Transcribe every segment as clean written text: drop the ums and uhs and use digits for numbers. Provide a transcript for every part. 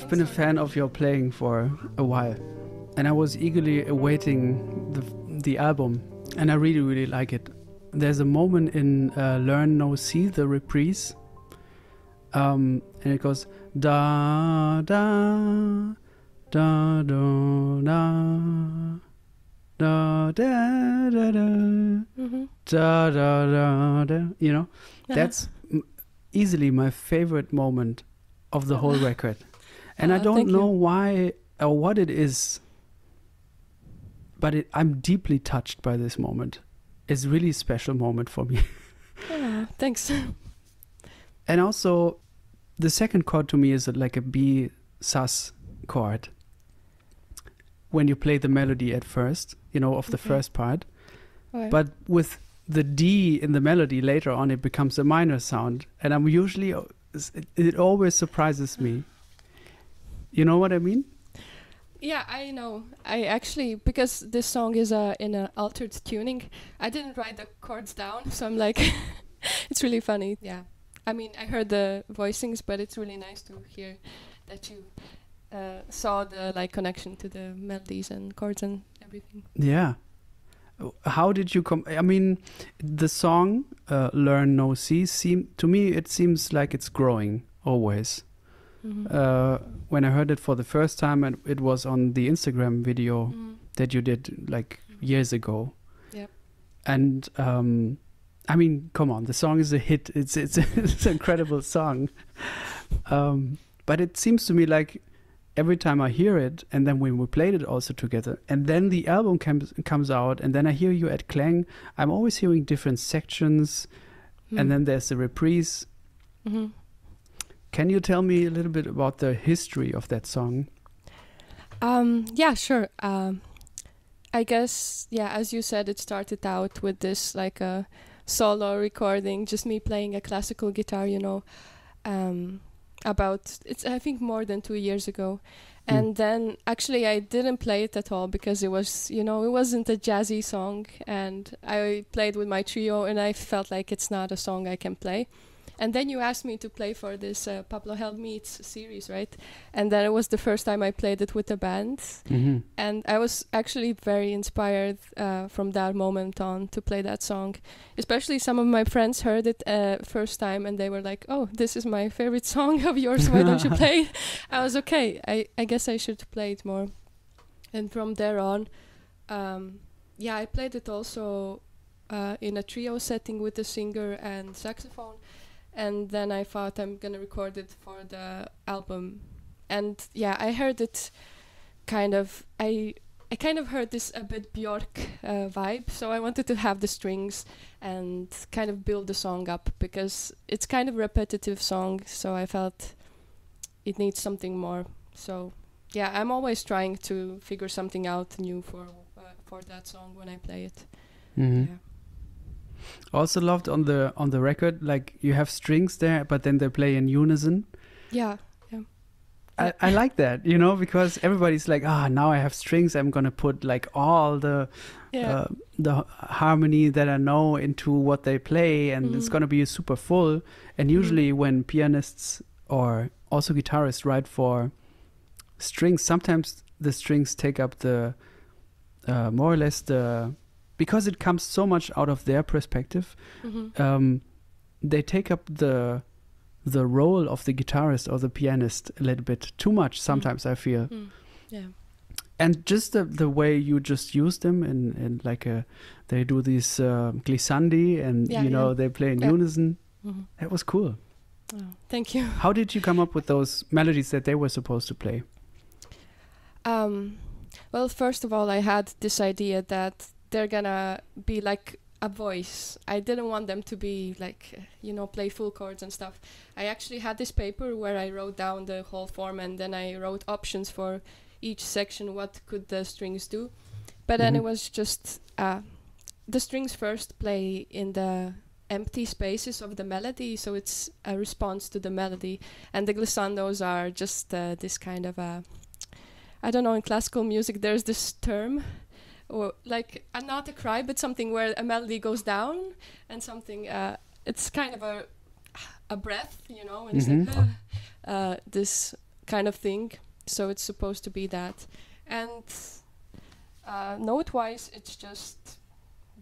I've been a fan of your playing for a while, and I was eagerly awaiting the album, and I really, really like it. There's a moment in Learn No See, the reprise, and it goes da da da do, da da da da da, mm-hmm. da da da da. You know, uh-huh. That's easily my favorite moment of the whole record, and I don't know why or what it is, but I'm deeply touched by this moment. It's really a special moment for me. Yeah, thanks. And also, the second chord to me is like a B sus chord. When you play the melody at first, you know, of the first part, but with the D in the melody later on, it becomes a minor sound, and I'm usually. It always surprises me. You know what I mean? Yeah, I know. I actually, because this song is in an altered tuning, I didn't write the chords down, so I'm like, it's really funny. Yeah. I mean, I heard the voicings, but it's really nice to hear that you saw the connection to the melodies and chords and everything. Yeah. How did you I mean, the song Learn No See, to me it seems like it's growing always. Mm-hmm. When I heard it for the first time, and it was on the Instagram video that you did years ago. Yep. And I mean, come on, the song is a hit. It's an incredible song. But it seems to me like every time I hear it, and then when we played it also together, and then the album comes out, and then I hear you at Klang, I'm always hearing different sections, and then there's the reprise. Mm-hmm. Can you tell me a little bit about the history of that song? Yeah, sure. I guess, yeah, as you said, it started out with this a solo recording, just me playing a classical guitar, you know. About I think more than 2 years ago, and then actually I didn't play it at all because it was, you know, it wasn't a jazzy song, and I played with my trio and I felt like it's not a song I can play. And then you asked me to play for this Pablo Held Meets series, right? And then it was the first time I played it with a band, and I was actually very inspired from that moment on to play that song. Especially some of my friends heard it first time and they were like, "Oh, this is my favorite song of yours. Why don't you play it?" I was okay. I guess I should play it more. And from there on, yeah, I played it also in a trio setting with the singer and saxophone. And then I thought I'm gonna record it for the album, and yeah, I heard it kind of. I kind of heard this a bit Björk vibe, so I wanted to have the strings and kind of build the song up because it's kind of repetitive song. So I felt it needs something more. So yeah, I'm always trying to figure something out new for that song when I play it. Mm-hmm. Yeah. Also loved on the record, you have strings there, but then they play in unison. Yeah, yeah. I like that, you know, because everybody's like, now I have strings, I'm gonna put all the harmony that I know into what they play, and it's gonna be super full. And usually when pianists or also guitarists write for strings, sometimes the strings take up the more or less the. Because it comes so much out of their perspective, they take up the role of the guitarist or the pianist a little bit too much sometimes, I feel. Yeah. And just the way you just use them, and they do these glissandi, and yeah, you know, they play in unison. That was cool. Oh, thank you. How did you come up with those melodies that they were supposed to play? Well, first of all, I had this idea that they're gonna be like a voice. I didn't want them to be you know, play full chords and stuff. I actually had this paper where I wrote down the whole form, and then I wrote options for each section, what could the strings do. But then it was just the strings first play in the empty spaces of the melody, so it's a response to the melody. And the glissandos are just this kind of a, I don't know, in classical music there's this term, or not a cry, but something where a melody goes down and something, it's kind of a breath, you know, and it's this kind of thing. So it's supposed to be that. And note-wise, it's just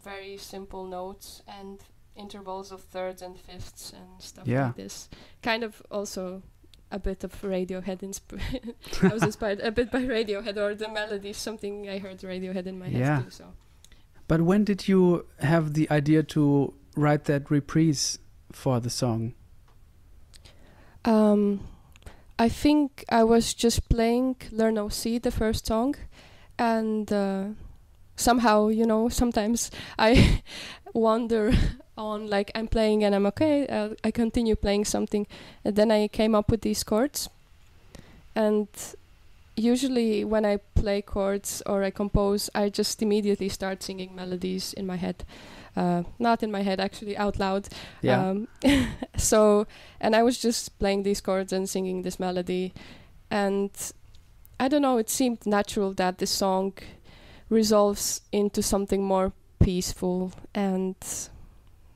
very simple notes and intervals of thirds and fifths and stuff like this. Kind of also a bit of Radiohead inspired. I was inspired a bit by Radiohead, or the melody, something I heard Radiohead in my head too. So. But when did you have the idea to write that reprise for the song? I think I was just playing Learn No See, the first song, and somehow, you know, sometimes I wander on, like, I'm playing and I'm okay, I continue playing something, and then I came up with these chords. And usually when I play chords or I compose, I just immediately start singing melodies in my head. Not in my head, actually, out loud. Yeah. So, and I was just playing these chords and singing this melody. And I don't know, it seemed natural that this song resolves into something more peaceful. And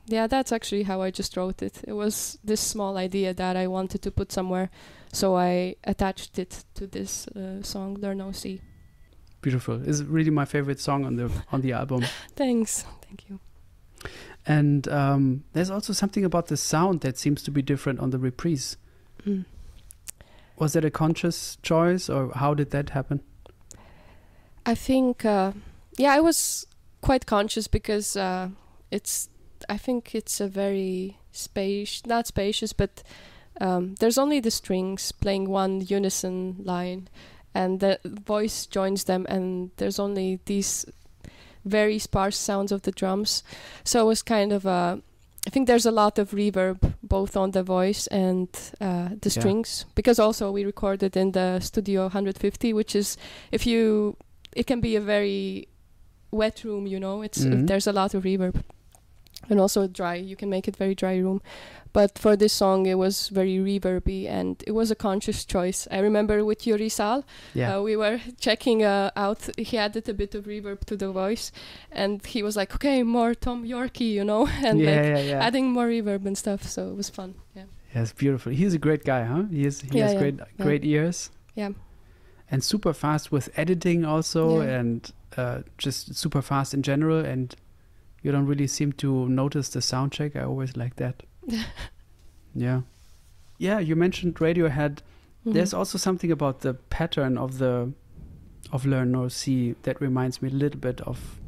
yeah, that's actually how I just wrote it. It was this small idea that I wanted to put somewhere. So I attached it to this song, Learn No See. Beautiful. It's really my favorite song on the album. Thanks. Thank you. And there's also something about the sound that seems to be different on the reprise. Mm. Was that a conscious choice, or how did that happen? I think, yeah, I was quite conscious because I think it's a very not spacious, but there's only the strings playing one unison line, and the voice joins them, and there's only these very sparse sounds of the drums. So it was kind of I think there's a lot of reverb both on the voice and the strings, because also we recorded in the Studio 150, which is, it can be a very wet room, you know, it's there's a lot of reverb, and also dry, you can make it very dry room. But for this song, it was very reverby, and it was a conscious choice. I remember with Yuri Sahl, we were checking out, he added a bit of reverb to the voice, and he was like, okay, more Tom Yorkie, you know, and adding more reverb and stuff, so it was fun. Yeah, yeah, it's beautiful. He's a great guy, huh? He has great ears. Yeah. And super fast with editing also, and just super fast in general, and you don't really seem to notice the sound check. I always like that. Yeah. Yeah, you mentioned Radiohead. There's also something about the pattern of Learn No See that reminds me a little bit of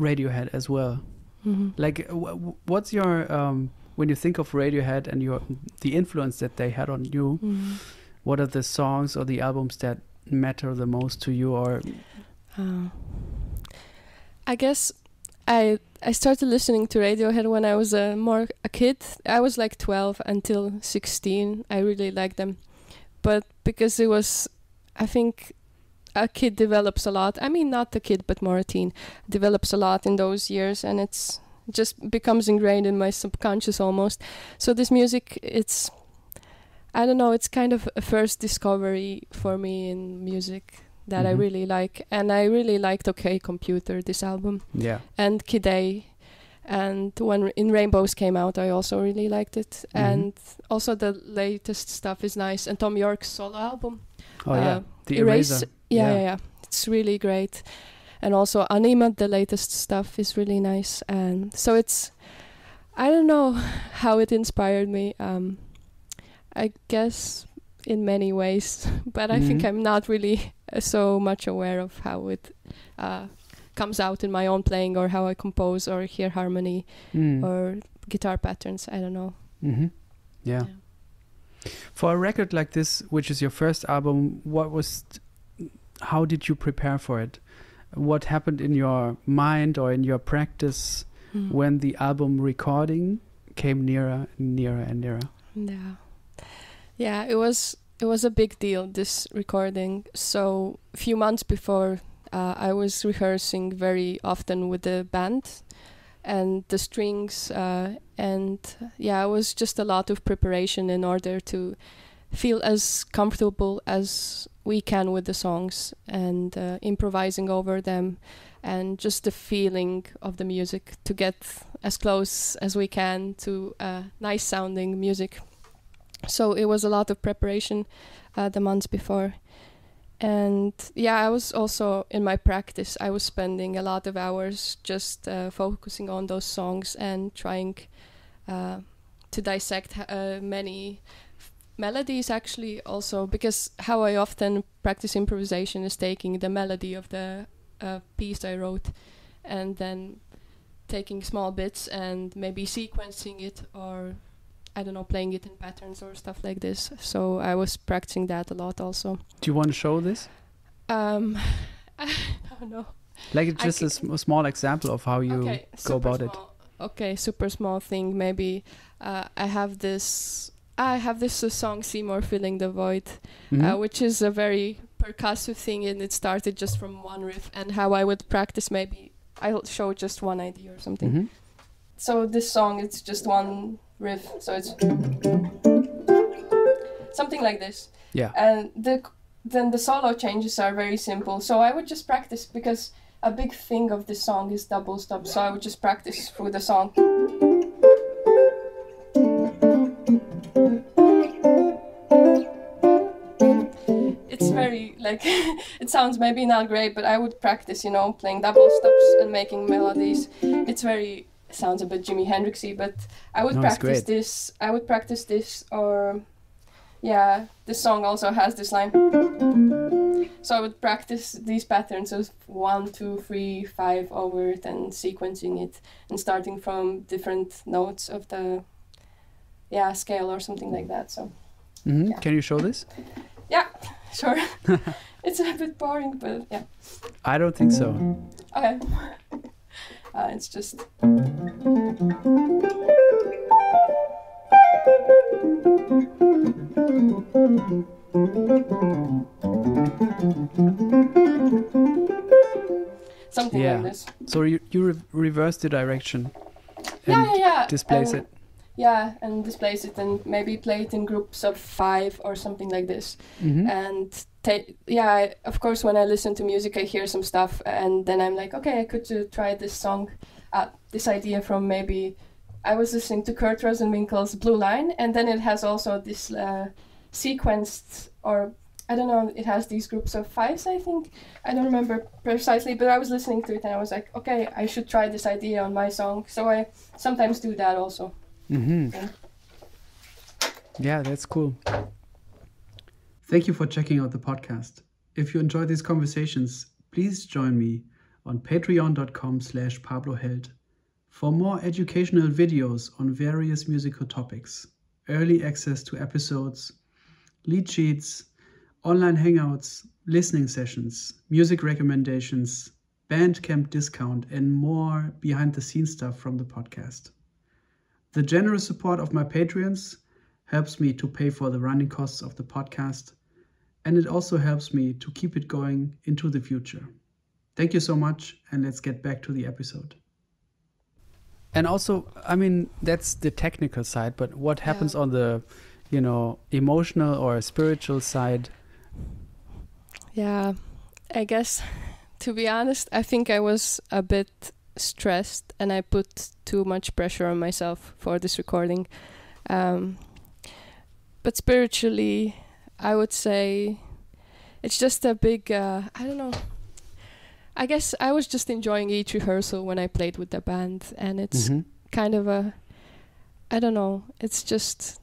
Radiohead as well. Like, what's your when you think of Radiohead and the influence that they had on you, what are the songs or the albums that matter the most to you? Or I guess I started listening to Radiohead when I was more a kid. I was like 12 until 16. I really liked them. But because it was, I think a kid develops a lot. I mean, not a kid, but more a teen develops a lot in those years. And it's just becomes ingrained in my subconscious almost. So this music, it's, I don't know, it's kind of a first discovery for me in music that I really like. And I really liked OK Computer, this album, and Kid A. And when In Rainbows came out, I also really liked it. And also the latest stuff is nice. And Tom York's solo album. Oh, yeah. The Eraser. Yeah. It's really great. And also Anima, the latest stuff is really nice. And so it's, I don't know how it inspired me. I guess in many ways, but I think I'm not really so much aware of how it comes out in my own playing, or how I compose or hear harmony or guitar patterns. I don't know. For a record like this, which is your first album, how did you prepare for it? What happened in your mind or in your practice when the album recording came nearer and nearer and nearer? Yeah, it was a big deal, this recording. So a few months before, I was rehearsing very often with the band and the strings, and yeah, it was just a lot of preparation in order to feel as comfortable as we can with the songs, and improvising over them, and just the feeling of the music to get as close as we can to nice sounding music. So it was a lot of preparation the months before. And yeah, I was also in my practice, I was spending a lot of hours just focusing on those songs and trying to dissect many melodies, actually, also because how I often practice improvisation is taking the melody of the piece I wrote and then taking small bits and maybe sequencing it, or I don't know, playing it in patterns or stuff like this. So I was practicing that a lot also. Do you want to show this? I don't know. Like just a small example of how you go about it. Okay, super small thing. Maybe I have this song Seymour Filling the Void, which is a very percussive thing, and it started just from one riff, and how I would practice, maybe I'll show just one idea or something. So this song, it's just one riff, so it's something like this. Yeah. And then the solo changes are very simple. So I would just practice, because a big thing of this song is double stop. So I would just practice through the song. It's very, like, it sounds maybe not great, but I would practice, you know, playing double stops and making melodies. It's very... sounds a bit Jimi Hendrixy, but I would practice this. I would practice this, or yeah, this song also has this line. So I would practice these patterns of 1, 2, 3, 5 over it, and sequencing it and starting from different notes of the scale or something like that. So Can you show this? Yeah, sure. It's a bit boring, but yeah. I don't think so. Okay. It's just... something like this. So you reverse the direction and displace it. Yeah, and displace it, and maybe play it in groups of 5 or something like this. And of course, when I listen to music, I hear some stuff, and then I'm like, okay, I could try this song, this idea from maybe... I was listening to Kurt Rosenwinkel's Blue Line, and then it has also this sequenced, or I don't know, it has these groups of 5s, I think. I don't remember precisely, but I was listening to it, and I was like, okay, I should try this idea on my song. So I sometimes do that also. Yeah, that's cool. Thank you for checking out the podcast. If you enjoy these conversations, please join me on patreon.com/pabloheld for more educational videos on various musical topics, early access to episodes, lead sheets, online hangouts, listening sessions, music recommendations, Bandcamp discount, and more behind-the-scenes stuff from the podcast. The generous support of my Patreons helps me to pay for the running costs of the podcast, and it also helps me to keep it going into the future. Thank you so much, and let's get back to the episode. And also, I mean, that's the technical side, but what happens on the, you know, emotional or spiritual side? Yeah, I guess, to be honest, I think I was a bit stressed, and I put too much pressure on myself for this recording. But spiritually, I would say it's just a big, I don't know, I guess I was just enjoying each rehearsal when I played with the band, and it's kind of a, I don't know, it's just,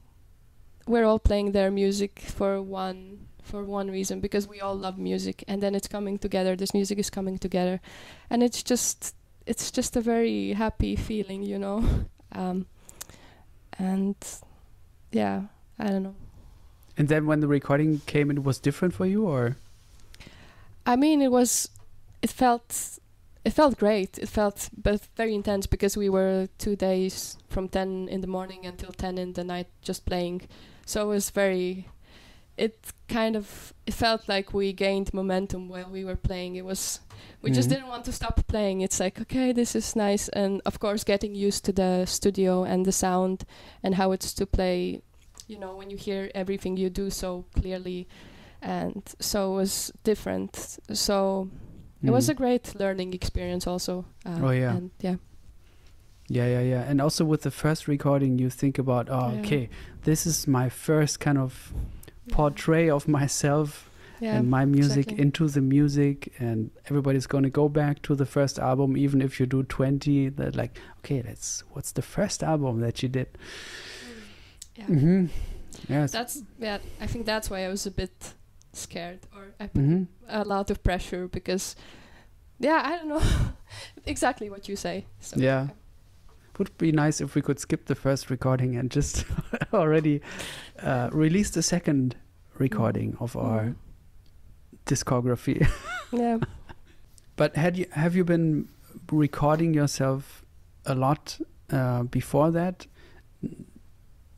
we're all playing their music for one reason, because we all love music, and then it's coming together, this music is coming together, and it's just a very happy feeling, you know. And yeah, I don't know. And then when the recording came, it was different for you, or? I mean, it felt great. It felt but very intense, because we were 2 days from 10 in the morning until 10 in the night just playing. So it was very, it felt like we gained momentum while we were playing. It was, we just didn't want to stop playing. It's like, okay, this is nice. And of course, getting used to the studio and the sound and how it's to play, you know, when you hear everything you do so clearly. And so it was different. So it was a great learning experience also. And yeah. Yeah. And also with the first recording, you think about, okay, this is my first kind of portray of myself and my music into the music, and everybody's going to go back to the first album, even if you do 20. That like, okay, that's what's the first album that you did. I think that's why I was a bit scared, or I put a lot of pressure, because I don't know exactly what you say. So would be nice if we could skip the first recording and just already release the second recording of our discography. But have you been recording yourself a lot before that?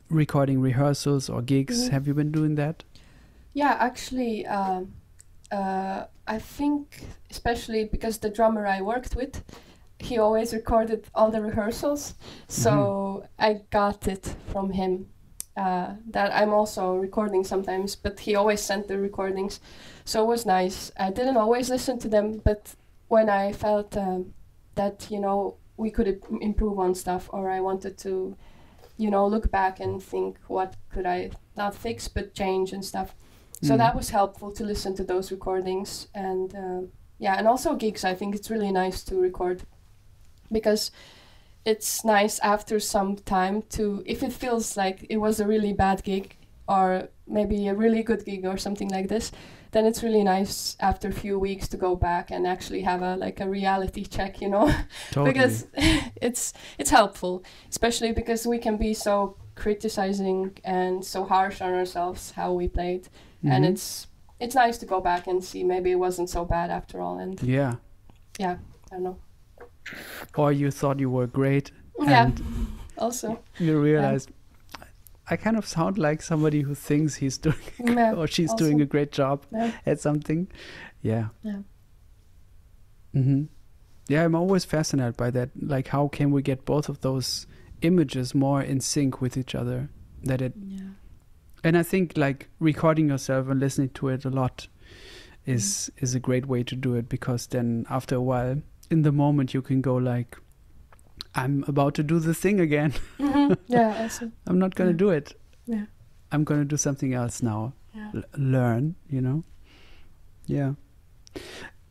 Recording rehearsals or gigs? Have you been doing that? Yeah, actually, I think especially because the drummer I worked with, he always recorded all the rehearsals, so I got it from him. That I'm also recording sometimes, but he always sent the recordings, so it was nice. I didn't always listen to them, but when I felt that, you know, we could improve on stuff, or I wanted to, you know, look back and think what could I not fix but change and stuff. So that was helpful to listen to those recordings, and and also gigs. I think it's really nice to record, because it's nice after some time to, if it feels like it was a really bad gig or maybe a really good gig or something like this, then it's really nice after a few weeks to go back and actually have a reality check, you know. Totally. Because it's helpful, especially because we can be so criticizing and so harsh on ourselves how we played, and it's nice to go back and see maybe it wasn't so bad after all. And I don't know. Or you thought you were great, and also you realized I kind of sound like somebody who thinks he's doing or she's doing a great job at something. I'm always fascinated by that, like how can we get both of those images more in sync with each other. That it and I think like recording yourself and listening to it a lot is a great way to do it, because then after a while, in the moment, you can go like, I'm about to do the thing again. I'm not gonna do it. I'm gonna do something else now. Learn, you know.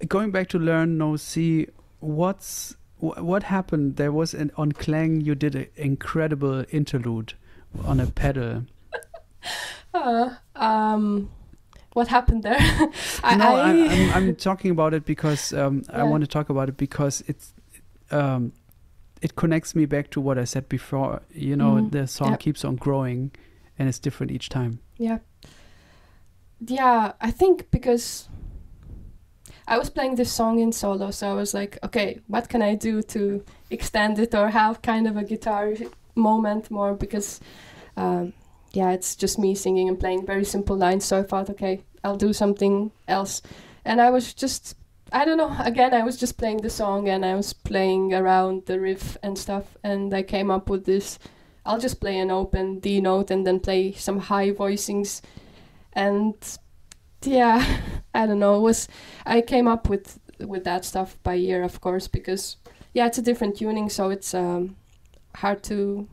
Going back to Learn No See, what happened? There was on Klang, you did an incredible interlude on a pedal. What happened there? I'm talking about it because I want to talk about it because it connects me back to what I said before. You know, the song keeps on growing, and it's different each time. Yeah, I think because I was playing this song in solo, so I was like, okay, what can I do to extend it or have kind of a guitar moment more, because it's just me singing and playing very simple lines. So I thought, okay, I'll do something else. And I was just, I don't know, again, I was just playing the song and I was playing around the riff and stuff. And I came up with this, I'll just play an open D note and then play some high voicings. And I don't know, I came up with that stuff by ear, of course, because it's a different tuning. So it's hard to...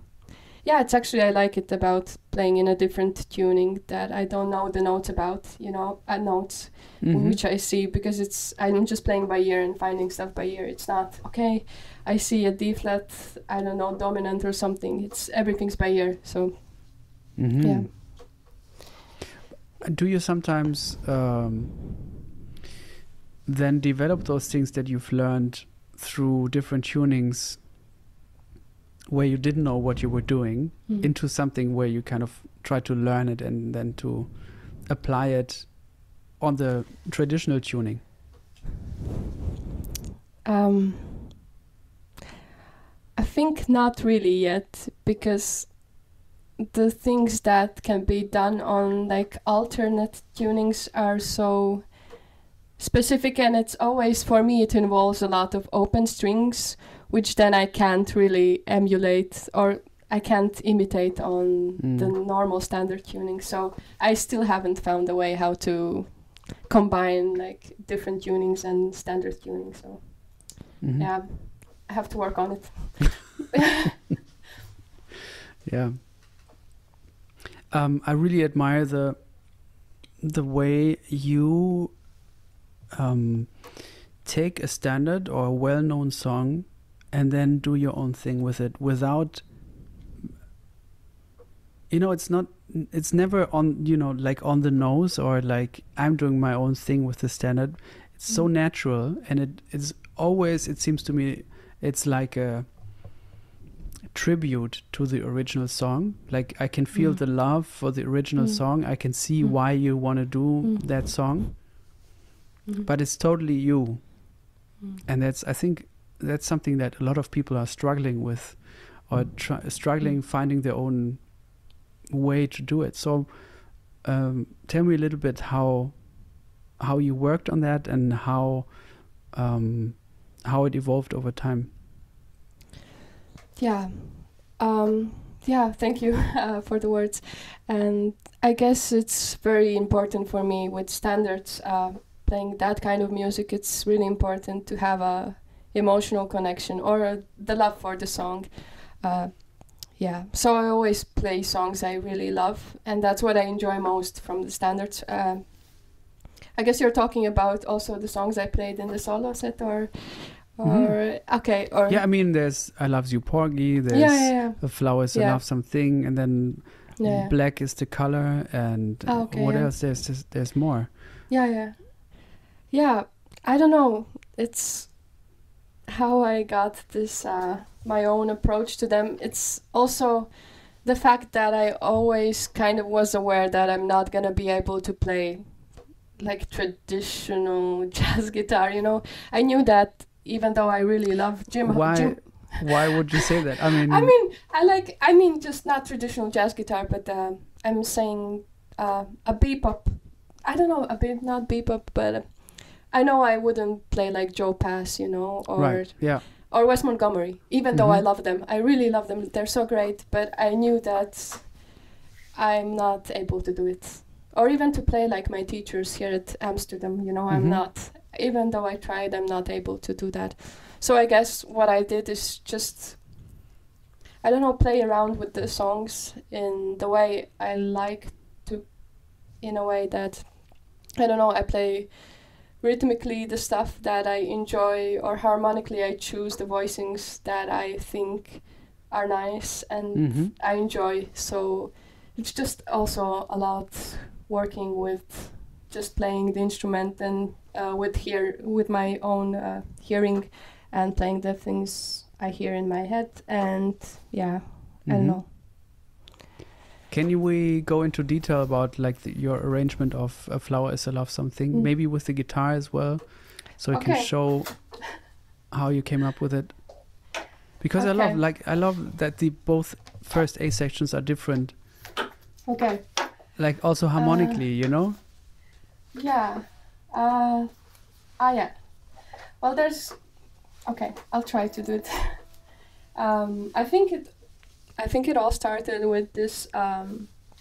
it's actually, I like it about playing in a different tuning that I don't know the notes about, you know, notes, which I see, because I'm just playing by ear and finding stuff by ear. It's not, okay, I see a D flat, I don't know, dominant or something. Everything's by ear, so, Do you sometimes then develop those things that you've learned through different tunings where you didn't know what you were doing into something where you kind of try to learn it and then to apply it on the traditional tuning? I think not really yet, because the things that can be done on like alternate tunings are so specific, and it's always, for me, it involves a lot of open strings, which then I can't really emulate, or I can't imitate on the normal standard tuning. So I still haven't found a way how to combine like different tunings and standard tuning. So I have to work on it. Yeah. I really admire the way you take a standard or a well-known song and then do your own thing with it without, you know, it's never on, you know, like on the nose or like I'm doing my own thing with the standard. It's so natural, and it's always, it seems to me, it's like a tribute to the original song. Like I can feel the love for the original song. I can see why you want to do that song, but it's totally you. And that's, I think that's something that a lot of people are struggling with, or struggling finding their own way to do it. So tell me a little bit how you worked on that and how it evolved over time. Yeah, yeah, thank you for the words. And I guess it's very important for me with standards, playing that kind of music. It's really important to have a emotional connection or the love for the song. Yeah, so I always play songs I really love, and that's what I enjoy most from the standards. I guess you're talking about also the songs I played in the solo set, or okay, or yeah, I mean, there's I Love You Porgy, there's The Flower Is a Lovesome Thing, and then Black Is the Color, and what else? There's more. Yeah. I don't know. It's how I got this. My own approach to them. It's also the fact that I always kind of was aware that I'm not going to be able to play like traditional jazz guitar, you know. I knew that, even though I really love Jim. Why would you say that? I mean just not traditional jazz guitar, but I'm saying a bebop. I don't know, not bebop, but I know I wouldn't play like Joe Pass, you know, or or Wes Montgomery, even though I love them. I really love them. They're so great, but I knew that I'm not able to do it. Or even to play like my teachers here at Amsterdam, you know, I'm not. Even though I tried, I'm not able to do that. So I guess what I did is just, I don't know, play around with the songs in the way I like to, in a way that, I don't know, I play rhythmically the stuff that I enjoy, or harmonically I choose the voicings that I think are nice and I enjoy. So it's just also a lot working with just playing the instrument and with my own hearing and playing the things I hear in my head. And yeah, I don't know. Can we go into detail about like your arrangement of A Flower Is a Lovesome Thing, maybe with the guitar as well, so it can show how you came up with it? Because I love that the both first A sections are different. Okay. Like also harmonically, you know? Yeah. Yeah. Well, I'll try to do it. I think it all started with this,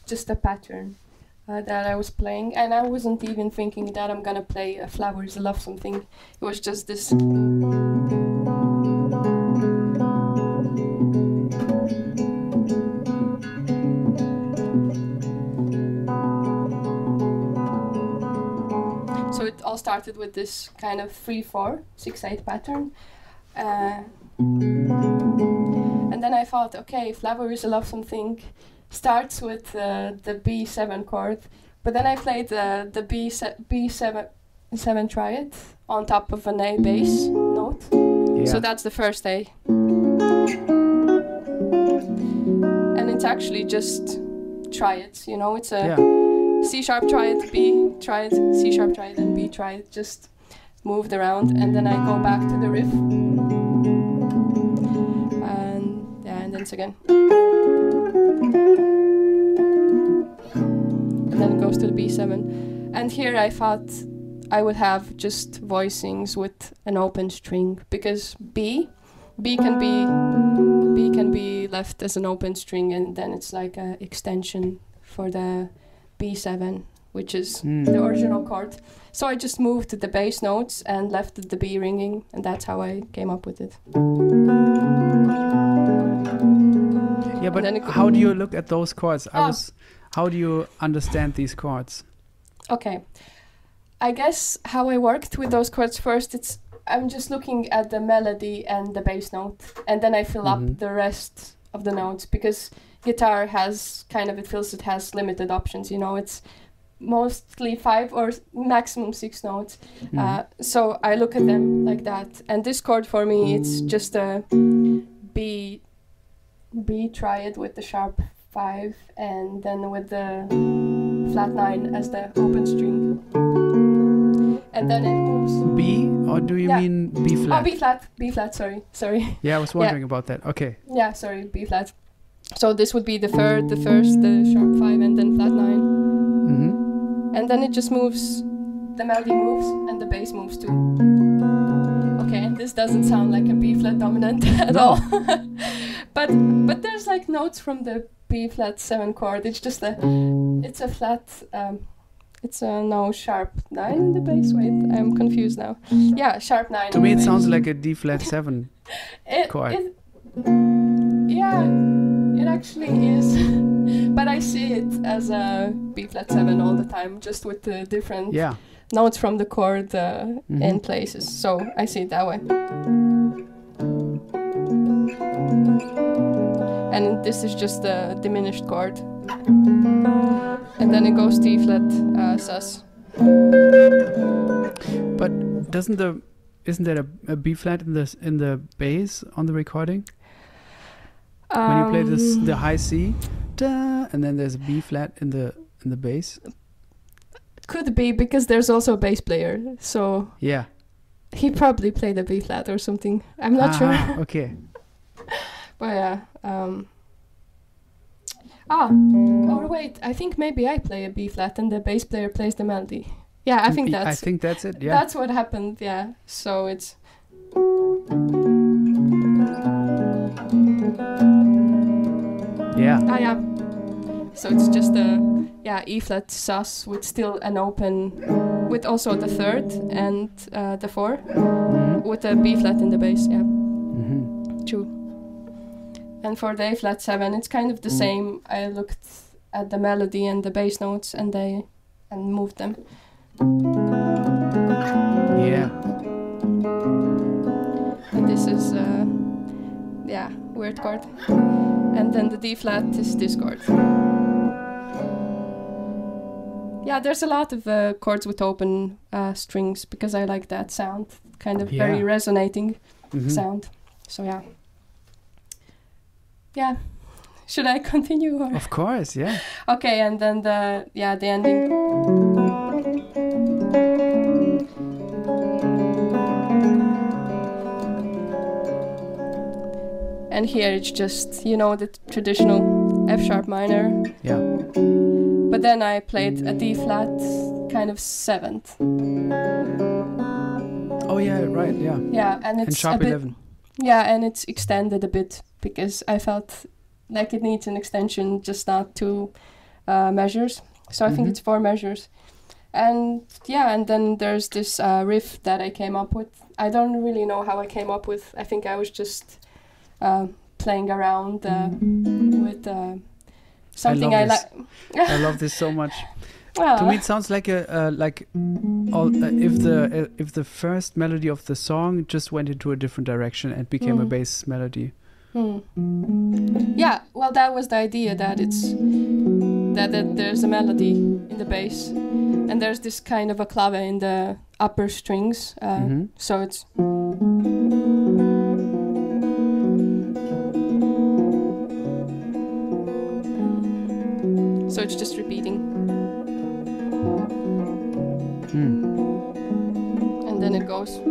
just a pattern that I was playing, and I wasn't even thinking that I'm gonna play A Flower Is a Lovesome Thing. It was just this. So it all started with this kind of 3/4, 6/8 pattern. And then I thought, okay, Flower Is a Lovesome Thing starts with the B7 chord, but then I played the B7 triad on top of an A bass note. Yeah. So that's the first A. And it's actually just triads, you know, it's a C-sharp triad, B triad, C-sharp triad, and B triad, just moved around, and then I go back to the riff. Again, and then it goes to the B7, and here I thought I would have just voicings with an open string, because B can be left as an open string, and then it's like an extension for the B7, which is the original chord. So I just moved the bass notes and left the B ringing, and that's how I came up with it. Yeah, but how do you look at those chords? How do you understand these chords? Okay, I guess how I worked with those chords first, I'm just looking at the melody and the bass note, and then I fill up the rest of the notes, because guitar has it has limited options, you know, it's mostly 5 or maximum 6 notes. So I look at them like that, and this chord for me, it's just a B triad with the sharp 5 and then with the flat 9 as the open string, and then it moves. B, or do you mean B flat? Oh, B flat, sorry. Yeah, I was wondering about that. Okay. Yeah, sorry, B flat. So this would be the first, the sharp 5 and then flat 9. And then it just moves, the melody moves and the bass moves too. Okay, and this doesn't sound like a B flat dominant at all. but there's like notes from the B flat 7 chord. It's just a flat, it's a sharp 9 in the bass. Wait, I'm confused now. Yeah, sharp 9. To me it sounds like a D flat 7 chord. Yeah, it actually is. But I see it as a B flat 7 all the time, just with the different notes from the chord in places. So I see it that way. And this is just a diminished chord. And then it goes D flat sus. But isn't there a B flat in the bass on the recording? When you play the high C, and then there's a B flat in the bass. Could be, because there's also a bass player, so yeah, he probably played a B flat or something. I'm not sure. Okay. But yeah. Oh wait, I think maybe I play a B flat and the bass player plays the melody. Yeah, I think that's it. Yeah, that's what happened. Yeah, so it's. Yeah. Ah, yeah. So it's just E flat sus with still an open, with also the 3rd and the 4, with a B flat in the bass. Yeah. True. And for the A flat 7, it's kind of the same. I looked at the melody and the bass notes and moved them. Yeah. And this is weird chord. And then the D flat is this chord. Yeah, there's a lot of chords with open strings, because I like that sound, kind of very resonating sound. So yeah. Yeah. Should I continue? Or? Of course, yeah. Okay, and then the ending. And here it's just, you know, the traditional F sharp minor. Yeah. But then I played a D flat, kind of 7th. Oh yeah, right, yeah. Yeah, and it's sharp 11. Yeah, and it's extended a bit, because I felt like it needs an extension, just not 2 measures. So I think it's 4 measures. And yeah, and then there's this riff that I came up with. I don't really know how I came up with. I think I was just playing around with something I like. I love this so much. Well, to me, it sounds like if the first melody of the song just went into a different direction and became a bass melody. Yeah, well, that was the idea, that there's a melody in the bass, and there's this kind of a clave in the upper strings. So it's. So it's just repeating. And then it goes. And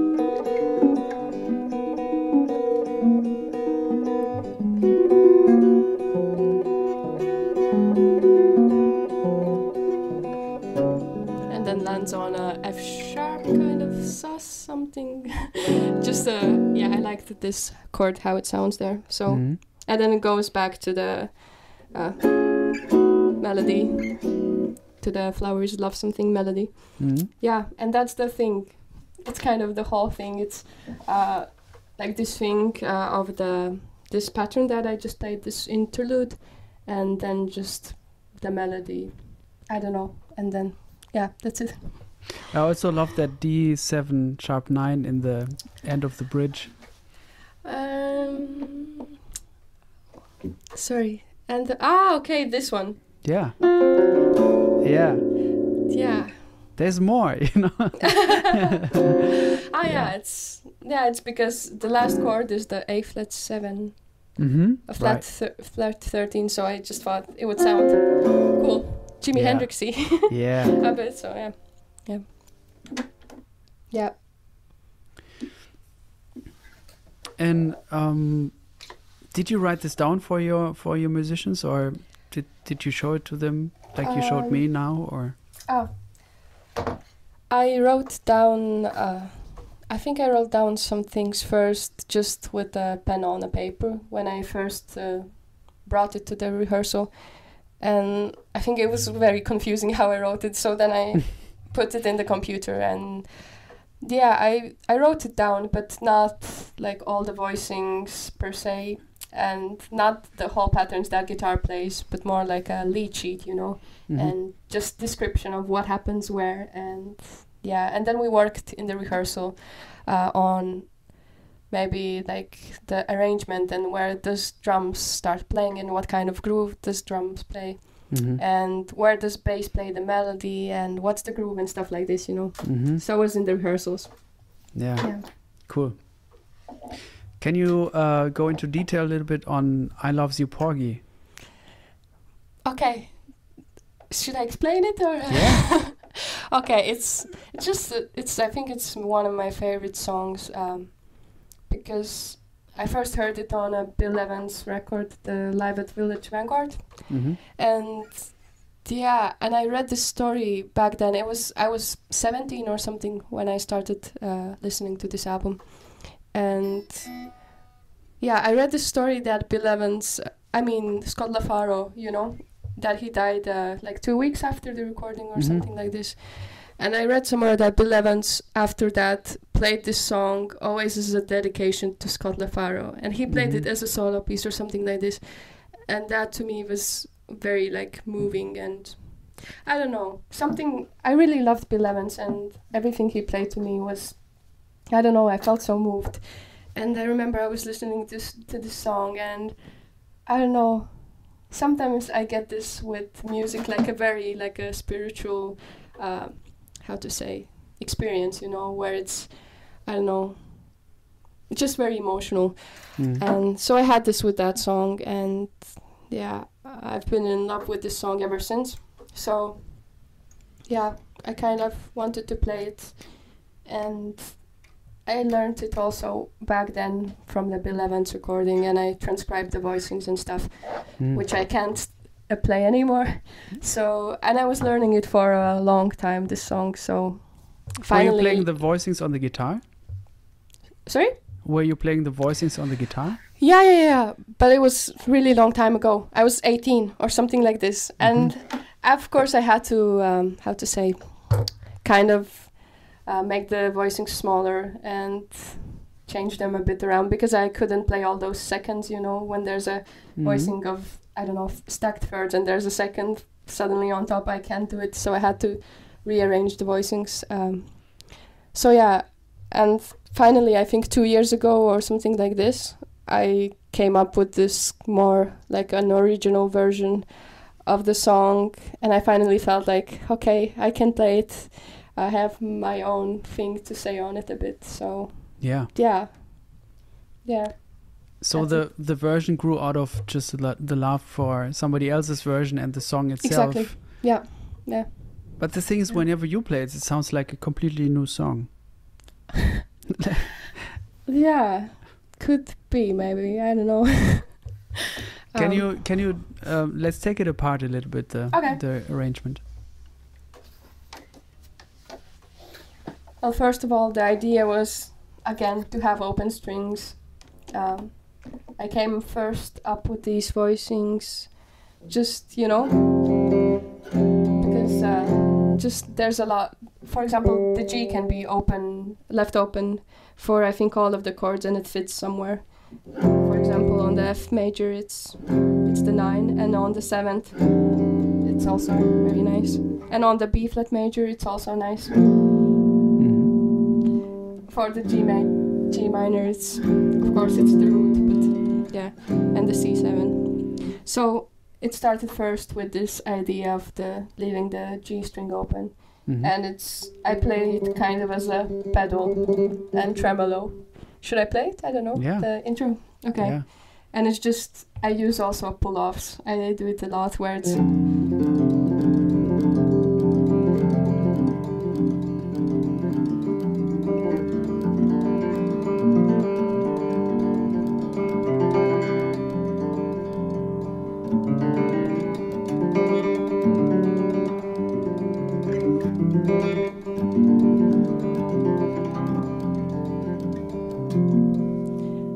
then lands on a F sharp kind of sus something. I liked this chord, how it sounds there. So, and then it goes back to the melody, to the Flowers Love Something melody. Yeah, and that's the thing. It's kind of the whole thing. It's like this thing of the this pattern that I just played, this interlude, and then just the melody, I don't know, and then yeah, that's it. I also love that D7 sharp 9 in the end of the bridge. Sorry, and the, okay, this one. Yeah. Yeah. Yeah. There's more, you know. Yeah, it's because the last chord is the A flat 7, a flat flat 13. So I just thought it would sound cool, Jimi Hendrixy. Yeah. A bit, so yeah, yeah, yeah. And did you write this down for your musicians, or did you show it to them like you showed me now, or? Oh. I wrote down, I think I wrote down some things first just with a pen on a paper when I first brought it to the rehearsal, and I think it was very confusing how I wrote it, so then I put it in the computer, and yeah, I wrote it down, but not like all the voicings per se, and not the whole patterns that guitar plays, but more like a lead sheet, you know, and just description of what happens where, and yeah, and then we worked in the rehearsal on maybe like the arrangement and where does drums start playing and what kind of groove does drums play, and where does bass play the melody and what's the groove and stuff like this, you know. So it was in the rehearsals. Yeah, yeah. Cool. Can you go into detail a little bit on I Love You Porgy? Okay. Should I explain it, or? Yeah. Okay, it's just I think it's one of my favorite songs because I first heard it on a Bill Evans record, the Live at Village Vanguard. And yeah, and I read this story back then. I was 17 or something when I started listening to this album. And yeah, I read the story that Bill Evans, I mean, Scott LaFaro, you know, that he died like 2 weeks after the recording or something like this. And I read somewhere that Bill Evans, after that, played this song always as a dedication to Scott LaFaro. And he played it as a solo piece or something like this. And that to me was very like moving, and I don't know, something, I really loved Bill Evans, and everything he played to me was, I don't know, I felt so moved. And I remember I was listening to this song, and I don't know, sometimes I get this with music, like a very, like a spiritual, how to say, experience, you know, where it's, I don't know, just very emotional. And so I had this with that song, and yeah, I've been in love with this song ever since. So yeah, I kind of wanted to play it, and I learned it also back then from the Bill Evans recording, and I transcribed the voicings and stuff, which I can't play anymore. So, and I was learning it for a long time, this song, so finally... Were you playing the voicings on the guitar? Sorry? Were you playing the voicings on the guitar? Yeah, yeah, yeah, but it was really long time ago. I was 18 or something like this. And of course I had to, how to say, kind of... make the voicings smaller and change them a bit around, because I couldn't play all those seconds, you know, when there's a voicing of, I don't know, stacked thirds and there's a second suddenly on top, I can't do it, so I had to rearrange the voicings. So yeah, and finally, I think 2 years ago or something like this, I came up with this more like an original version of the song, and I finally felt like, okay, I can play it. I have my own thing to say on it a bit, so yeah, yeah, yeah. So the version grew out of just the love for somebody else's version and the song itself. Exactly. Yeah, yeah. But the thing is, whenever you play it, it sounds like a completely new song. Yeah, could be, maybe, I don't know. Can you let's take it apart a little bit, the arrangement. Well, first of all, the idea was, again, to have open strings. I came first up with these voicings, just, you know, because just there's a lot. For example, the G can be open, left open for, I think, all of the chords, and it fits somewhere. For For example, on the F major it's the 9, and on the 7th it's also very nice. And on the B flat major it's also nice. For the G minor it's, of course, it's the root, but yeah, and the C7. So it started first with this idea of the leaving the G string open. Mm-hmm. And I play it kind of as a pedal and tremolo. Should I play it? I don't know. Yeah. The intro. Okay. Yeah. And it's just, I use also pull-offs. I do it a lot where it's...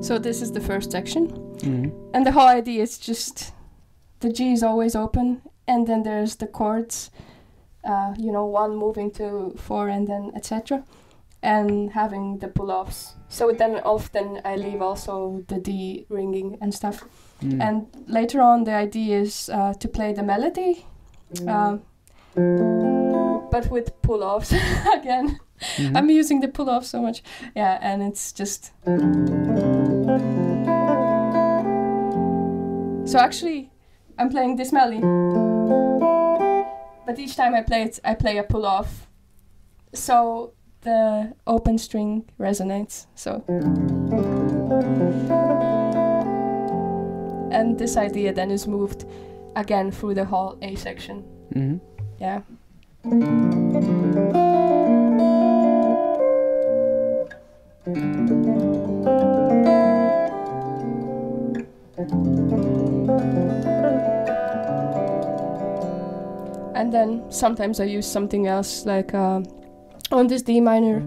So this is the first section, and the whole idea is just the G is always open, and then there's the chords, you know, 1 moving to 4, and then etc., and having the pull-offs. So then often I leave also the D ringing and stuff, and later on the idea is to play the melody, but with pull-offs again. I'm using the pull-off so much, yeah, and it's just. So actually, I'm playing this melody, but each time I play it, I play a pull-off, so the open string resonates. So, and this idea then is moved again through the whole A section. Yeah. And then sometimes I use something else, like on this D minor,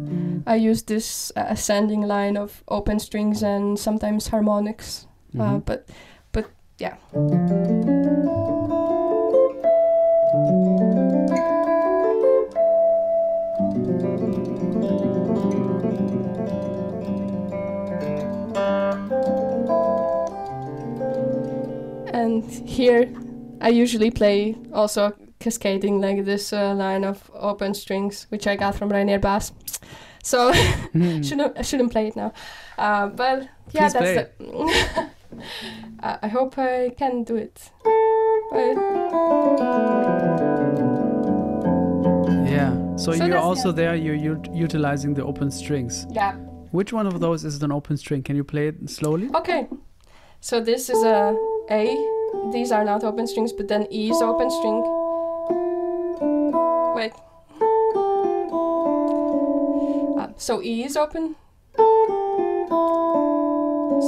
I use this ascending line of open strings and sometimes harmonics, but yeah. And here I usually play also cascading, like this line of open strings, which I got from Reinier Baas. So I shouldn't play it now. But yeah, that's the I hope I can do it. Yeah, so you're also there, you're utilizing the open strings. Yeah. Which one of those is an open string? Can you play it slowly? Okay. So this is a A. These are not open strings, but then E is open string. Wait. So E is open.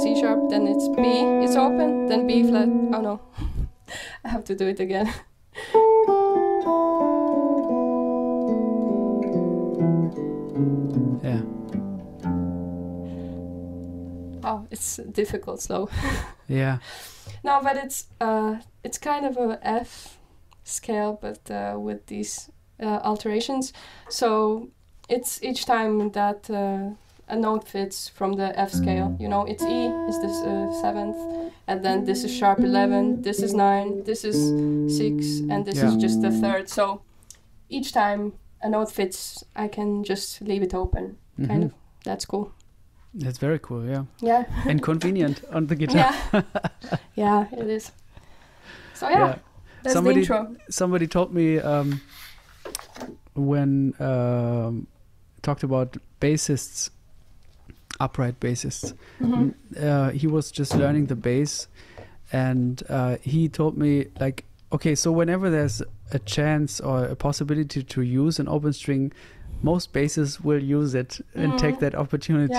C sharp, then it's B is open, then B flat. Oh no. I have to do it again. Yeah. Oh, it's difficult, slow. Yeah. No, but it's kind of a F scale, but with these alterations. So it's each time that a note fits from the F scale. You know, it's E is this 7th, and then this is sharp 11, this is 9, this is 6, and this is just the 3rd. So each time a note fits, I can just leave it open. Kind of. That's cool. That's very cool, yeah. Yeah. And convenient on the guitar. Yeah. Yeah, it is. So yeah, that's the intro. Somebody told me when talked about bassists, upright bassists, he was just learning the bass, and he told me, like, okay, so whenever there's a chance or a possibility to use an open string, most bassists will use it and take that opportunity.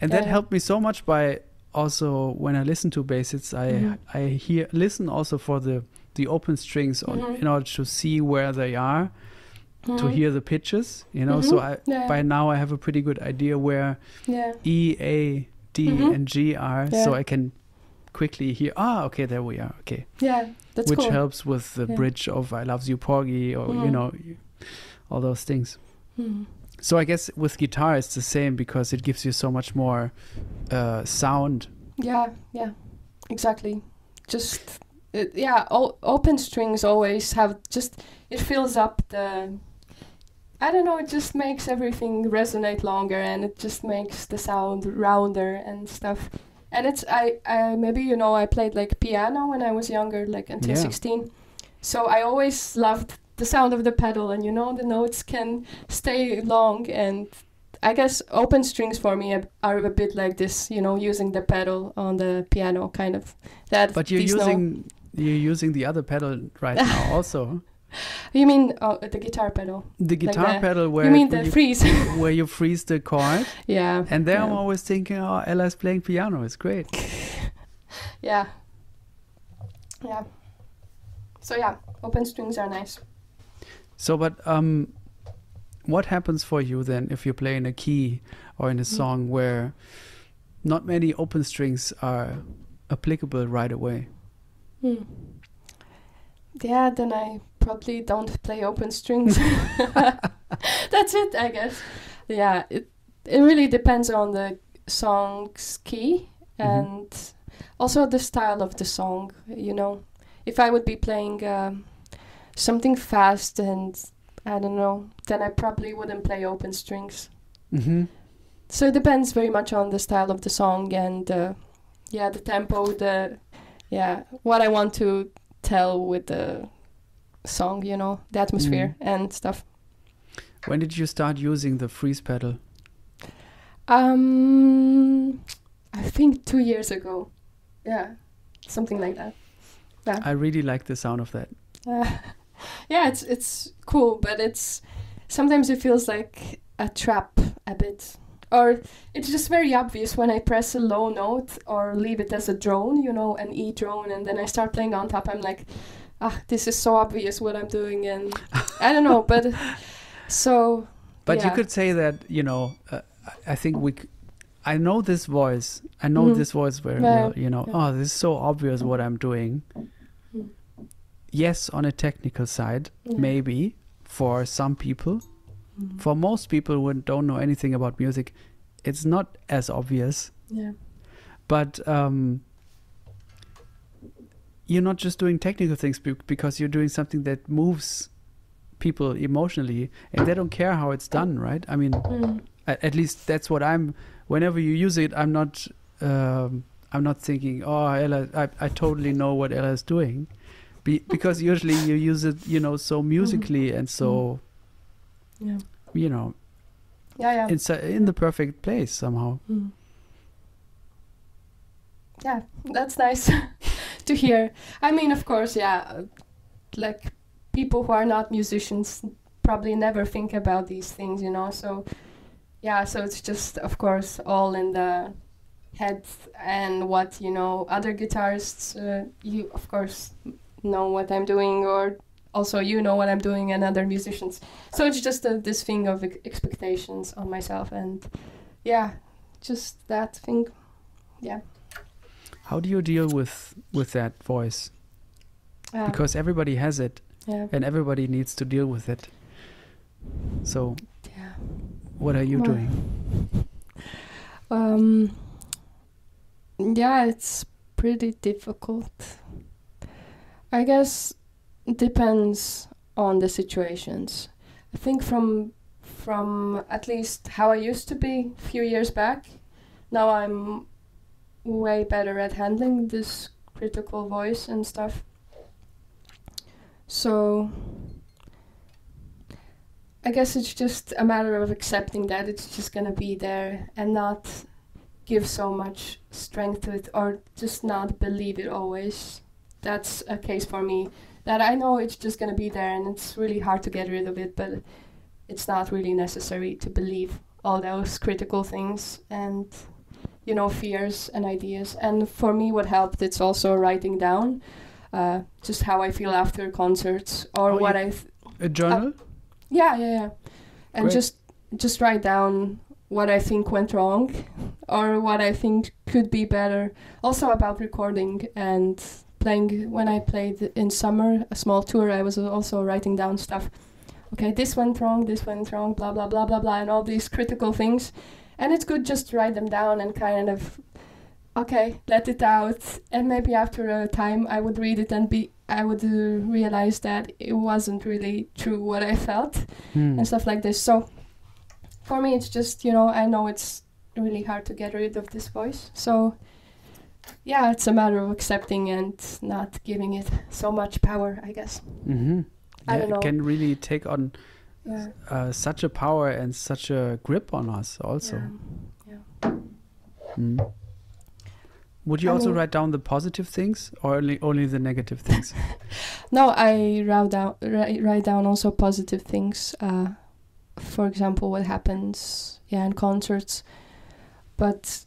And that helped me so much by also when I listen to bassists, I listen also for the open strings in order to see where they are, to hear the pitches, you know. So by now I have a pretty good idea where E, A, D and G are, so I can quickly hear, ah, okay, there we are, okay. Yeah, that's cool. Which helps with the bridge of I Love You Porgy, or, you know, all those things. So I guess with guitar it's the same, because it gives you so much more sound Yeah, exactly. Just, open strings always have just, it fills up the, I don't know, it just makes everything resonate longer, and it just makes the sound rounder and stuff. And it's, I maybe, you know, I played like piano when I was younger, like until 16. So I always loved the sound of the pedal, and you know, the notes can stay long, and I guess open strings for me are a bit like this, you know, using the pedal on the piano, kind of. That. But you're using the other pedal right now also. You mean the guitar pedal? The guitar pedal where you mean the freeze, where you freeze the chord. Yeah. And then I'm always thinking, oh, Ella's playing piano. It's great. Yeah. So yeah, open strings are nice. So, but what happens for you then if you play in a key or in a song where not many open strings are applicable right away? Yeah, then I probably don't play open strings. That's it, I guess. Yeah, it really depends on the song's key and also the style of the song, you know. If I would be playing something fast and, I don't know, then I probably wouldn't play open strings. So it depends very much on the style of the song and, the tempo, what I want to tell with the song, you know, the atmosphere and stuff. When did you start using the freeze pedal? I think 2 years ago. Yeah, something like that. Yeah. I really like the sound of that. Yeah, it's cool, but it's sometimes it feels like a trap a bit, or it's just very obvious when I press a low note or leave it as a drone, you know, an E drone, and then I start playing on top. I'm like, this is so obvious what I'm doing, and I don't know, but so. But you could say that, you know, I think I know this voice. I know this voice very well. You know, this is so obvious what I'm doing. Yes, on a technical side, maybe for some people, for most people who don't know anything about music, it's not as obvious. Yeah. But you're not just doing technical things because you're doing something that moves people emotionally, and they don't care how it's done, right? I mean, at least that's what I'm. Whenever you use it, I'm not. I'm not thinking, oh, Ella, I totally know what Ella is doing. Because usually you use it, you know, so musically and so, you know, it's in the perfect place somehow. Yeah, that's nice to hear. I mean, of course, like people who are not musicians probably never think about these things, you know, so, so it's just, of course, all in the head and what, you know, other guitarists, you, of course, know what I'm doing, or also you know what I'm doing and other musicians, so it's just this thing of expectations on myself and just that thing. How do you deal with that voice, because everybody has it and everybody needs to deal with it, so what are you doing? It's pretty difficult, I guess. Depends on the situations. I think from at least how I used to be a few years back, now I'm way better at handling this critical voice and stuff. So I guess it's just a matter of accepting that it's just gonna be there and not give so much strength to it, or just not believe it always. That's a case for me, that I know it's just going to be there and it's really hard to get rid of it, but it's not really necessary to believe all those critical things and, you know, fears and ideas. And for me, what helped, it's also writing down just how I feel after concerts, or what I've... A journal? Yeah. And great. just write down what I think went wrong or what I think could be better. Also about recording and... playing, when I played in summer, a small tour, I was also writing down stuff. Okay, this went wrong, blah, blah, blah, blah, blah, and all these critical things. And it's good just to write them down and kind of okay, let it out. And maybe after a time I would read it and I would realize that it wasn't really true what I felt and stuff like this. So for me, it's just, you know, I know it's really hard to get rid of this voice. So yeah, it's a matter of accepting and not giving it so much power, I guess. Mm-hmm. I don't know. It can really take on such a power and such a grip on us also. Yeah. Mm. Would you also write down the positive things or only the negative things? No, I write down also positive things. For example, what happens in concerts. But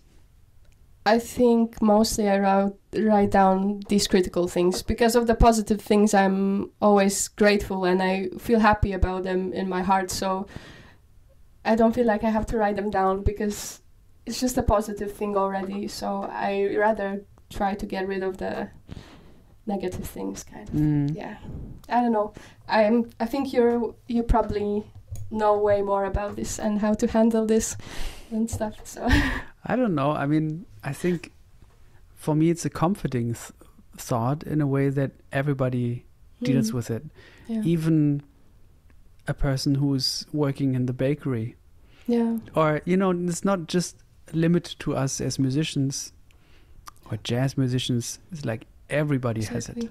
I think mostly I write down these critical things. Because of the positive things, I'm always grateful and I feel happy about them in my heart. So I don't feel like I have to write them down because it's just a positive thing already, so I rather try to get rid of the negative things, kind of. Yeah, I don't know. I think you probably know way more about this and how to handle this and stuff. So I don't know. I mean, I think for me it's a comforting thought in a way that everybody deals with it, even a person who's working in the bakery. Yeah. Or you know, it's not just limit to us as musicians or jazz musicians. It's like everybody has it,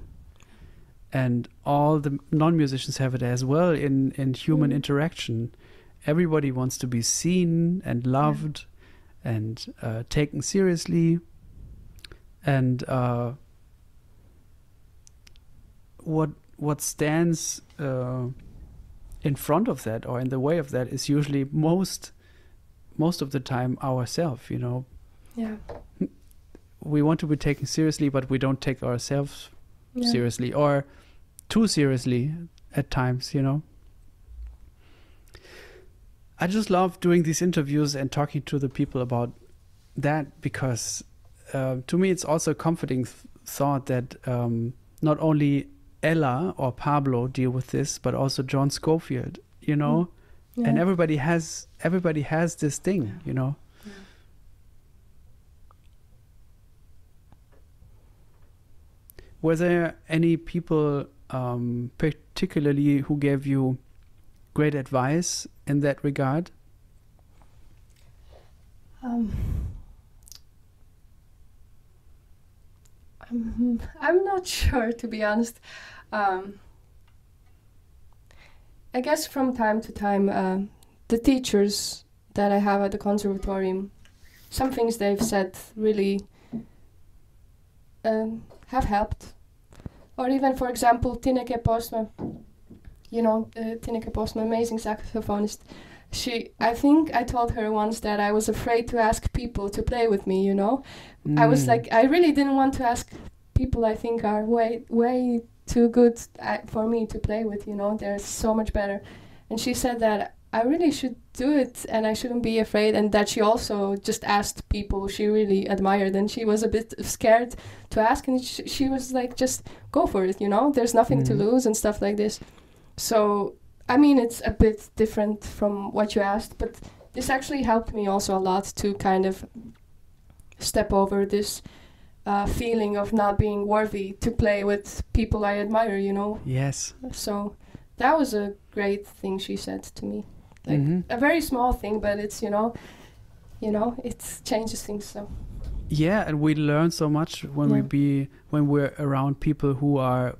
and all the non-musicians have it as well in human interaction. Everybody wants to be seen and loved and taken seriously, and what stands in front of that or in the way of that is usually most of the time ourselves, you know. Yeah. We want to be taken seriously, but we don't take ourselves seriously, or too seriously at times, you know. I just love doing these interviews and talking to the people about that, because to me it's also a comforting thought that not only Ella or Pablo deal with this, but also John Scofield, you know. Yeah. And everybody has this thing, you know. Yeah. Were there any people particularly who gave you great advice in that regard? I'm not sure, to be honest. I guess from time to time, the teachers that I have at the conservatorium, some things they've said really have helped. Or even, for example, Tineke Postma, you know, Tineke Postma, amazing saxophonist. I think I told her once that I was afraid to ask people to play with me, you know. I was like, I really didn't want to ask people I think are way too good for me to play with, you know. They're so much better. And she said that I really should do it and I shouldn't be afraid, and that she also just asked people she really admired, and she was a bit scared to ask, and she was like, just go for it, you know. There's nothing to lose and stuff like this. So I mean, it's a bit different from what you asked, but this actually helped me also a lot to kind of step over this feeling of not being worthy to play with people I admire, you know? Yes. So that was a great thing she said to me. Like, a very small thing, but it's, you know, it changes things, so. Yeah, and we learn so much when we're around people who are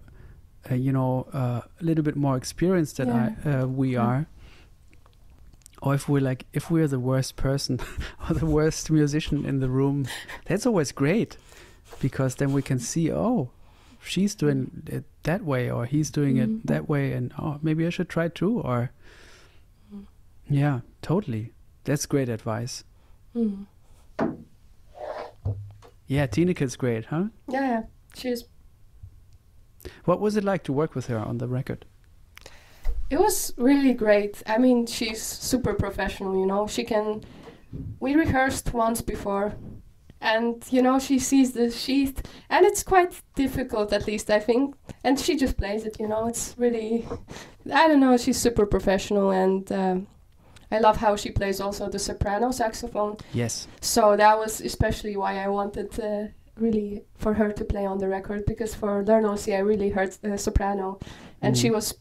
a little bit more experienced than we are, or if we're the worst person or the worst musician in the room, that's always great, because then we can see, oh, she's doing it that way, or he's doing it that way, and oh, maybe I should try too, or yeah, totally, that's great advice. Yeah, Tineke's great, huh? Yeah, she's. What was it like to work with her on the record? It was really great. I mean, she's super professional, you know. We rehearsed once before, and, you know, she sees the sheet, and it's quite difficult, at least, I think. And she just plays it, you know. It's really, I don't know, she's super professional, and I love how she plays also the soprano saxophone. Yes. So that was especially why I wanted really for her to play on the record, because for Learn No See I really heard soprano, and she's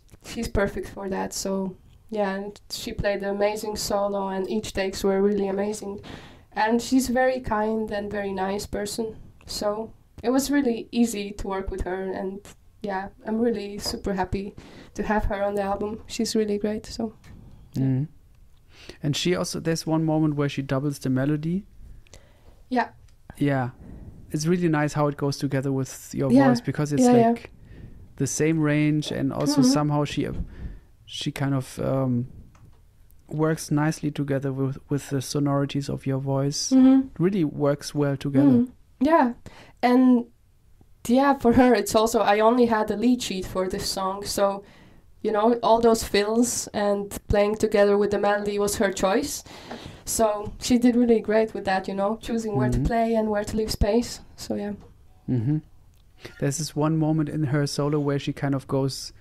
perfect for that. So yeah, and she played an amazing solo, and each takes were really amazing. And she's very kind and very nice person. So it was really easy to work with her, and yeah, I'm really super happy to have her on the album. She's really great. So mm. And she also, there's one moment where she doubles the melody. Yeah. Yeah. It's really nice how it goes together with your voice, because it's like the same range, and also somehow she kind of works nicely together with the sonorities of your voice. Really works well together. Yeah. And yeah, for her it's also, I only had a lead sheet for this song, so you know, all those fills and playing together with the melody was her choice. So she did really great with that, you know, choosing where to play and where to leave space. So yeah. There's this one moment in her solo where she kind of goes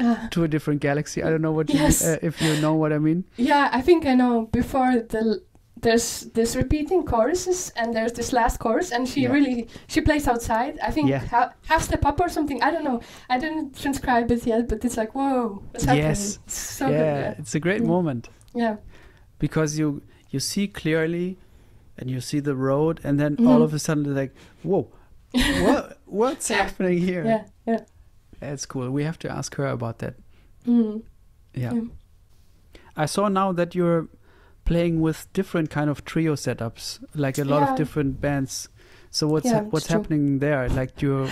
to a different galaxy. I don't know what you mean, if you know what I mean. Yeah, I think I know. Before there's this repeating choruses, and there's this last chorus, and she really, she plays outside, I think, half step up or something, I don't know, I didn't transcribe it yet, but it's like, whoa, what's happening? It's so good, it's a great moment. Yeah. Because you see clearly, and you see the road, and then all of a sudden they're like, whoa, what's happening here? Yeah, yeah. That's cool. We have to ask her about that. Yeah. I saw now that you're playing with different kind of trio setups, like a lot of different bands. So what's happening there? Like, are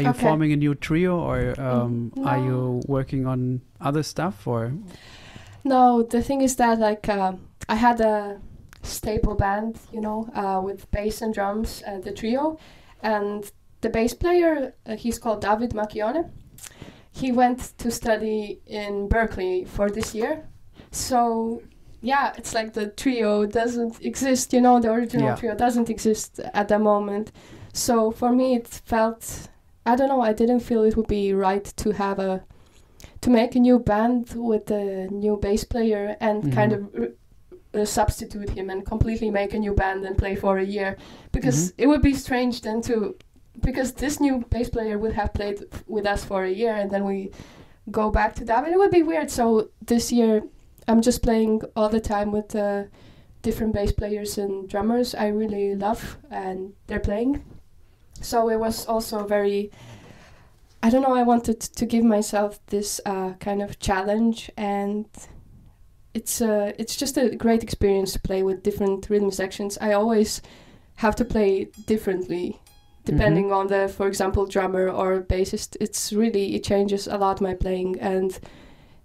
you forming a new trio, or no. Are you working on other stuff, or? No, the thing is that, like, I had a staple band, you know, with bass and drums, the trio, and the bass player, he's called David Macchione. He went to study in Berkeley for this year. So yeah, it's like the trio doesn't exist, you know, the original trio doesn't exist at the moment. So for me it felt, I don't know, I didn't feel it would be right to have to make a new band with a new bass player and kind of substitute him and completely make a new band and play for a year, because it would be strange then to, because this new bass player would have played with us for a year, and then we go back to that, and it would be weird. So this year I'm just playing all the time with different bass players and drummers I really love, and they're playing. So it was also very, I don't know, I wanted to give myself this kind of challenge, and it's just a great experience to play with different rhythm sections. I always have to play differently depending on the, for example, drummer or bassist. It's really, it changes a lot my playing, and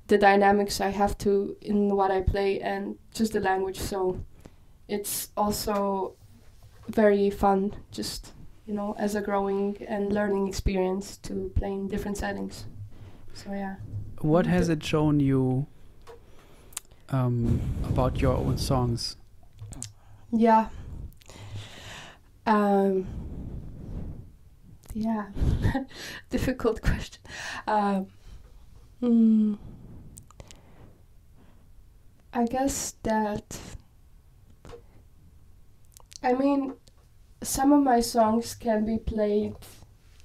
the dynamics I have to in what I play, and just the language. So it's also very fun, just, you know, as a growing and learning experience to play in different settings. So yeah. What has it shown you about your own songs? Yeah. Yeah, difficult question. I guess that, I mean, some of my songs can be played,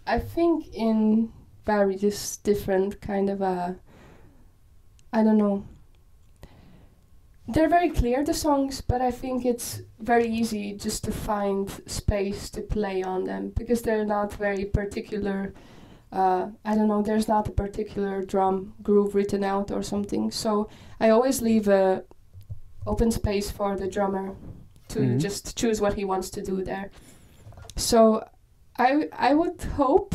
I think, in various different kind of I don't know. They're very clear, the songs, but I think it's very easy just to find space to play on them, because they're not very particular. I don't know, there's not a particular drum groove written out or something. So I always leave a open space for the drummer to just choose what he wants to do there. So I would hope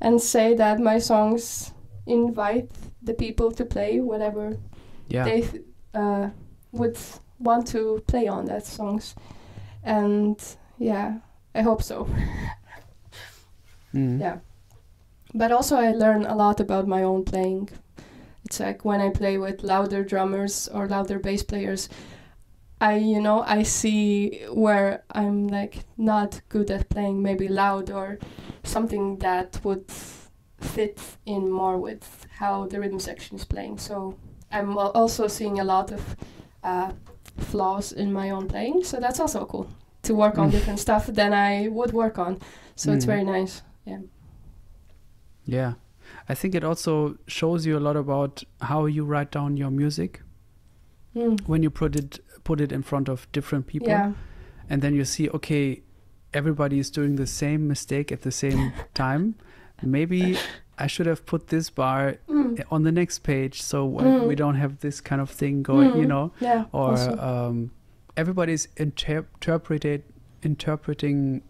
and say that my songs invite the people to play whatever they would want to play on that songs. And yeah, I hope so. Yeah. But also I learn a lot about my own playing. It's like when I play with louder drummers or louder bass players, I see where I'm like not good at playing maybe loud, or something that would fit in more with how the rhythm section is playing. So I'm also seeing a lot of flaws in my own playing, so that's also cool to work on different stuff than I would work on. So it's very nice. Yeah. Yeah. I think it also shows you a lot about how you write down your music when you put it in front of different people. Yeah. And then you see, okay, everybody is doing the same mistake at the same time. Maybe I should have put this bar on the next page so we don't have this kind of thing going, you know? Yeah, or awesome. Everybody's interpreting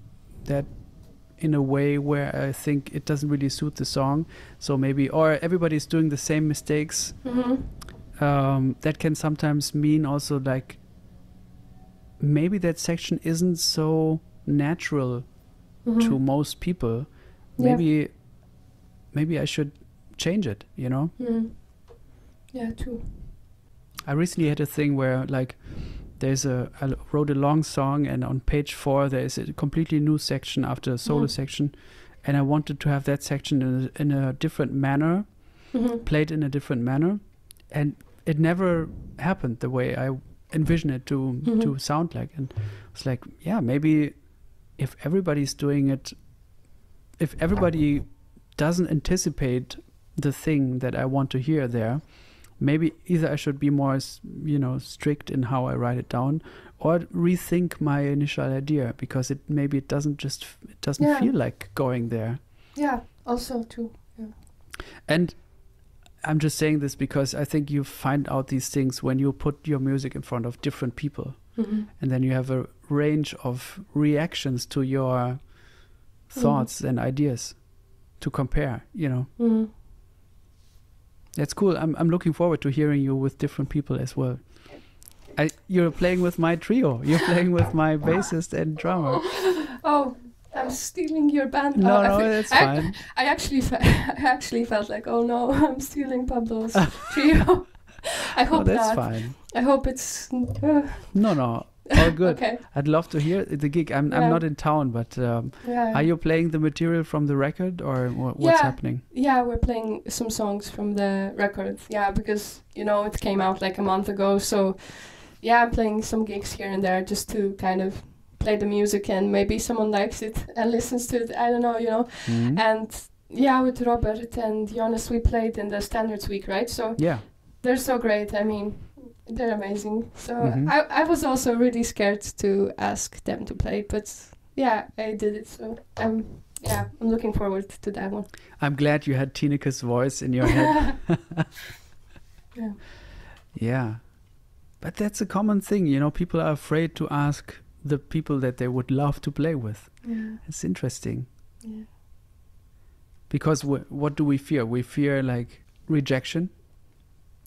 that in a way where I think it doesn't really suit the song. So maybe, or everybody's doing the same mistakes. Mm-hmm. That can sometimes mean also like, maybe that section isn't so natural to most people. Maybe maybe I should change it, you know? Yeah, true. I recently had a thing where like I wrote a long song, and on page 4 there is a completely new section after a solo section, and I wanted to have that section in a different manner, played in a different manner, and it never happened the way I envision it to sound like. And it's like, yeah, maybe if everybody doesn't anticipate the thing that I want to hear there, maybe either I should be more strict in how I write it down, or rethink my initial idea, because it doesn't feel like going there. Yeah, also too. Yeah. And I'm just saying this because I think you find out these things when you put your music in front of different people. And then you have a range of reactions to your thoughts and ideas to compare, you know. That's cool. I'm looking forward to hearing you with different people as well. You're playing with my trio. You're playing with my bassist and drummer. Oh, I'm stealing your band. No, that's fine. I actually felt like, oh no, I'm stealing Pablo's trio. I hope that's fine. I hope it's... No, all good. Okay. I'd love to hear the gig. I'm not in town, but are you playing the material from the record, or what's happening? Yeah, we're playing some songs from the record. Yeah, because, it came out like a month ago. So, yeah, I'm playing some gigs here and there just to kind of play the music, and maybe someone likes it and listens to it. I don't know, And, yeah, with Robert and Jonas, we played in the Standards Week, right? So, yeah. They're so great. I mean, they're amazing. So I was also really scared to ask them to play, but yeah, I did it. So I'm looking forward to that one. I'm glad you had Tineke's voice in your head. Yeah. Yeah. But that's a common thing. People are afraid to ask the people that they would love to play with. Yeah. It's interesting. Yeah. Because what do we fear? We fear like rejection.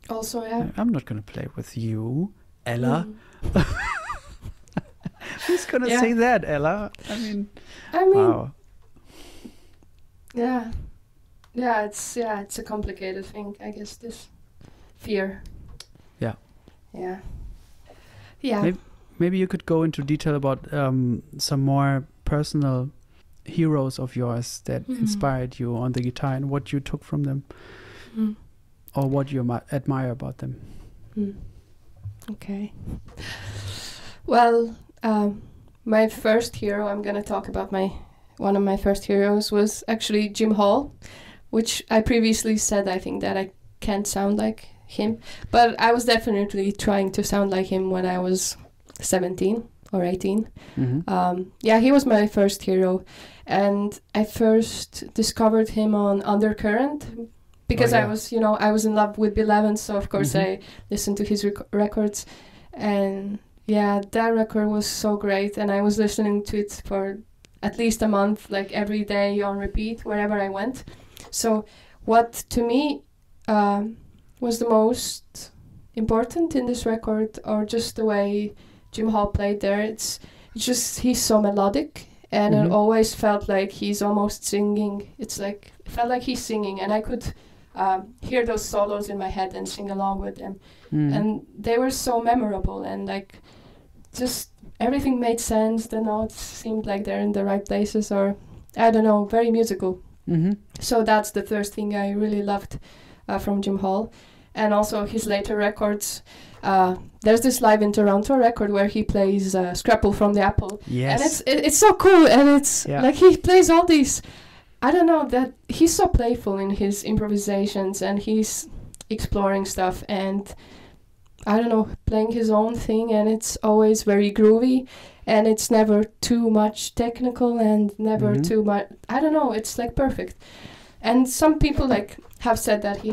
Also, yeah. I'm not going to play with you, Ella. Who's going to say that, Ella? I mean, wow. Yeah. Yeah, it's a complicated thing, I guess, this fear. Yeah. Yeah. Yeah. Maybe you could go into detail about some more personal heroes of yours that inspired you on the guitar, and what you took from them. Or what you admire about them. Okay. Well, my first hero, I'm going to talk about one of my first heroes was actually Jim Hall, which I previously said I think that I can't sound like him, but I was definitely trying to sound like him when I was 17 or 18. He was my first hero, and I first discovered him on Undercurrent, because I was, I was in love with Bill Evans, so of course I listened to his records, and yeah, that record was so great, and I was listening to it for at least a month, like every day on repeat, wherever I went. So what to me was the most important in this record, or just the way Jim Hall played there, it's just he's so melodic, and it always felt like he's almost singing. It felt like he's singing, and I could hear those solos in my head and sing along with them, and they were so memorable, and like just everything made sense. The notes seemed like they're in the right places, or I don't know, very musical. So that's the first thing I really loved from Jim Hall. and also his later records. There's this Live in Toronto record where he plays Scrapple from the Apple. Yes. And it's so cool, and it's like he plays all these, I don't know, that he's so playful in his improvisations, and he's exploring stuff, and I don't know, playing his own thing, and it's always very groovy, and it's never too much technical and never too much, I don't know, it's like perfect. And some people like have said that he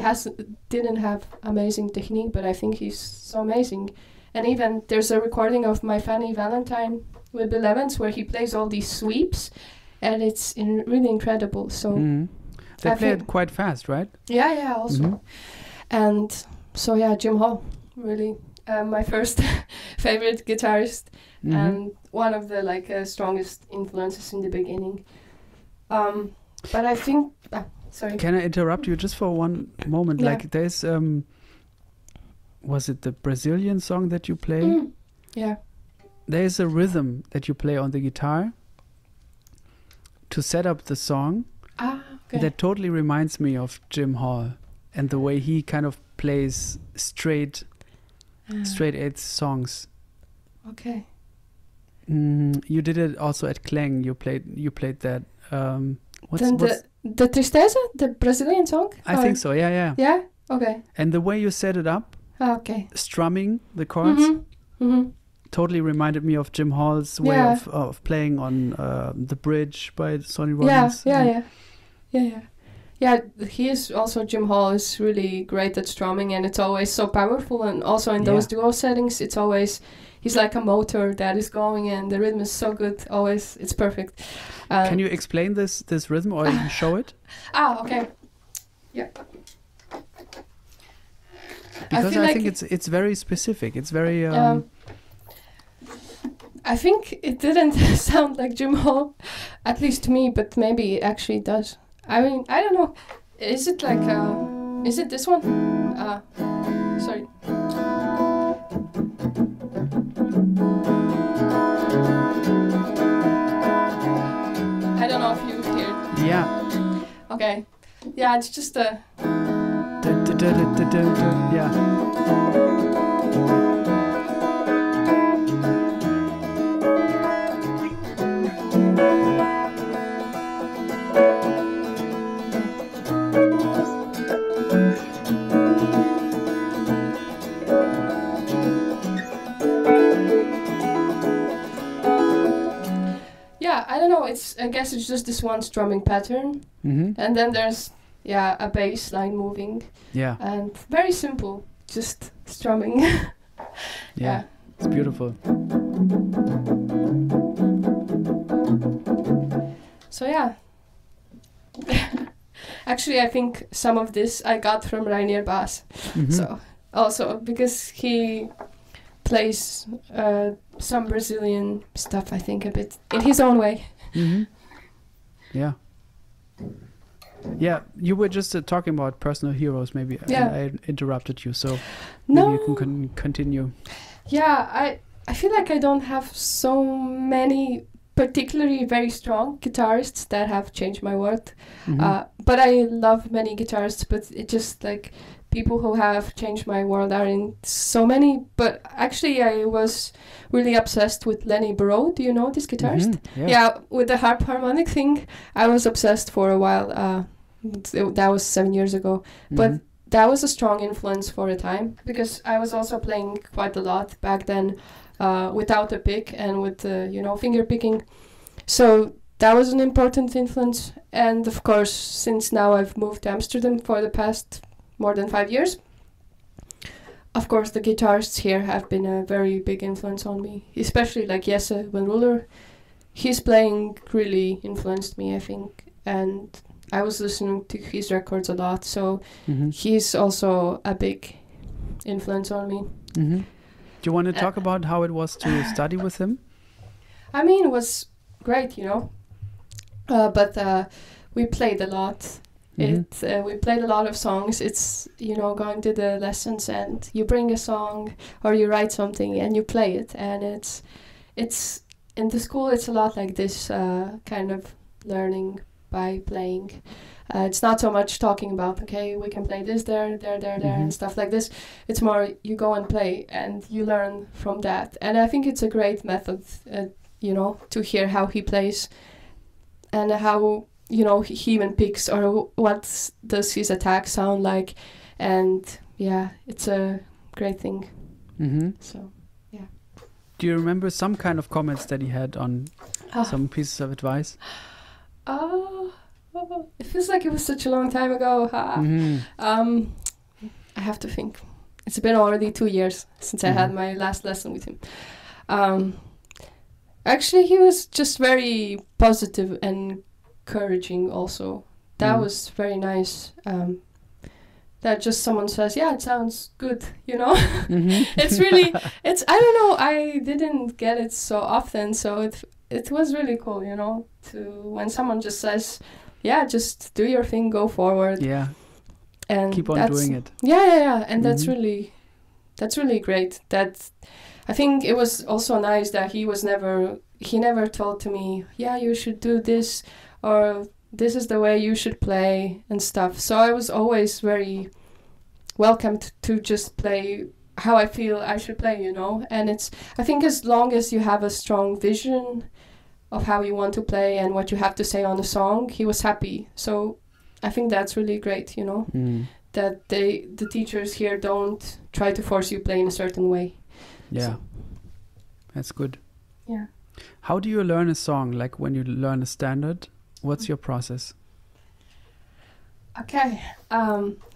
didn't have amazing technique, but I think he's so amazing. And even there's a recording of My Funny Valentine with Bill Evans where he plays all these sweeps, and it's really incredible. So they played quite fast, right? Yeah, yeah, also. And so yeah, Jim Hall, really my first favorite guitarist and one of the like strongest influences in the beginning. But I think, sorry. Can I interrupt you just for one moment? Yeah. Like there's, was it the Brazilian song that you play? Yeah. There's a rhythm that you play on the guitar to set up the song. Ah, okay. That totally reminds me of Jim Hall and the way he kind of plays straight eighth songs. Okay. You did it also at Klang. You played that. What's the Tristeza, the Brazilian song? I think so, yeah, yeah. Yeah? Okay. And the way you set it up, strumming the chords, totally reminded me of Jim Hall's way of playing on The Bridge by Sonny Rollins. Yeah, yeah, yeah, yeah, yeah. Yeah, he is also, Jim Hall is really great at strumming, and it's always so powerful, and also in those duo settings, it's always... He's like a motor that is going, and the rhythm is so good. Always, it's perfect. Can you explain this rhythm, or you show it? Okay. Yeah. Because I think it's very specific. It's very. I think it didn't sound like Jim Hall, at least to me. But maybe it actually does. I mean, I don't know. Is it like? Is it this one? Sorry. I don't know if you hear it. Yeah. Okay. Yeah, it's just a... I don't know, I guess it's just this one strumming pattern, and then there's a bass line moving, and very simple, just strumming. Yeah, it's beautiful. So actually I think some of this I got from Reinier Baas, so also because he plays some Brazilian stuff, I think, a bit in his own way. Yeah. Yeah, you were just talking about personal heroes, maybe. Yeah. I interrupted you, so no. Maybe you can continue. Yeah, I feel like I don't have so many particularly very strong guitarists that have changed my world. But I love many guitarists, but it just like... People who have changed my world are in so many, but actually I was really obsessed with Lenny Burrow. Do you know this guitarist? Yeah, with the harp harmonic thing. I was obsessed for a while. That was 7 years ago. But that was a strong influence for a time, because I was also playing quite a lot back then without a pick and with, you know, finger picking. So that was an important influence. And of course, since now I've moved to Amsterdam for the past... more than 5 years. Of course, the guitarists here have been a very big influence on me, especially like Jesse Van Ruler. His playing really influenced me, I think, and I was listening to his records a lot, so he's also a big influence on me. Do you want to talk about how it was to study with him? I mean, it was great, you know, but we played a lot. We played a lot of songs. It's, you know, going to the lessons and you bring a song or you write something and you play it. And it's in the school, it's a lot like this kind of learning by playing. It's not so much talking about, okay, we can play this there, mm-hmm. and stuff like this. It's more you go and play and you learn from that. And I think it's a great method, you know, to hear how he plays and how, you know, he even picks or what does his attack sound like. And yeah, it's a great thing. Mm-hmm. So, yeah. Do you remember some kind of comments that he had on some pieces of advice? It feels like it was such a long time ago. Mm-hmm. I have to think. It's been already 2 years since mm-hmm. I had my last lesson with him. Actually, he was just very positive and encouraging also. That mm-hmm. was very nice. That just someone says, yeah, it sounds good, you know. Mm-hmm. It's really, it's, I don't know, I didn't get it so often, so it was really cool, you know, when someone just says, yeah, just do your thing, go forward. Yeah. And keep on doing it. Yeah. And mm-hmm. that's really great. That I think it was also nice that he never told to me, yeah, you should do this or this is the way you should play and stuff. So I was always very welcomed to just play how I feel I should play, you know. And it's, I think as long as you have a strong vision of how you want to play and what you have to say on the song, he was happy. So I think that's really great, you know, that the teachers here don't try to force you play in a certain way. Yeah, so. That's good. Yeah. How do you learn a song? Like when you learn a standard, what's your process? Okay,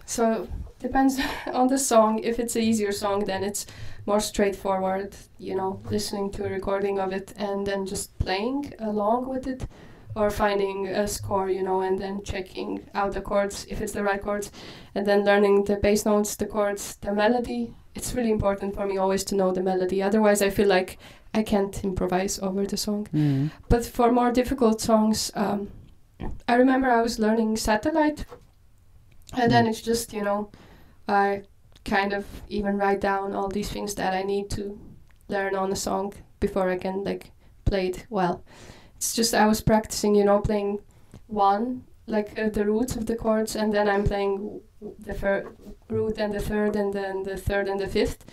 so depends on the song. If it's an easier song, then it's more straightforward, you know, listening to a recording of it and then just playing along with it or finding a score, you know, and then checking out the chords, if it's the right chords, and then learning the bass notes, the chords, the melody. It's really important for me always to know the melody. Otherwise, I feel like I can't improvise over the song. Mm. But for more difficult songs, I remember I was learning Satellite. And then it's just, you know, I kind of even write down all these things that I need to learn on a song before I can, like, play it well. It's just I was practicing, you know, playing one, like the roots of the chords, and then I'm playing the root and the third and then the third and the fifth.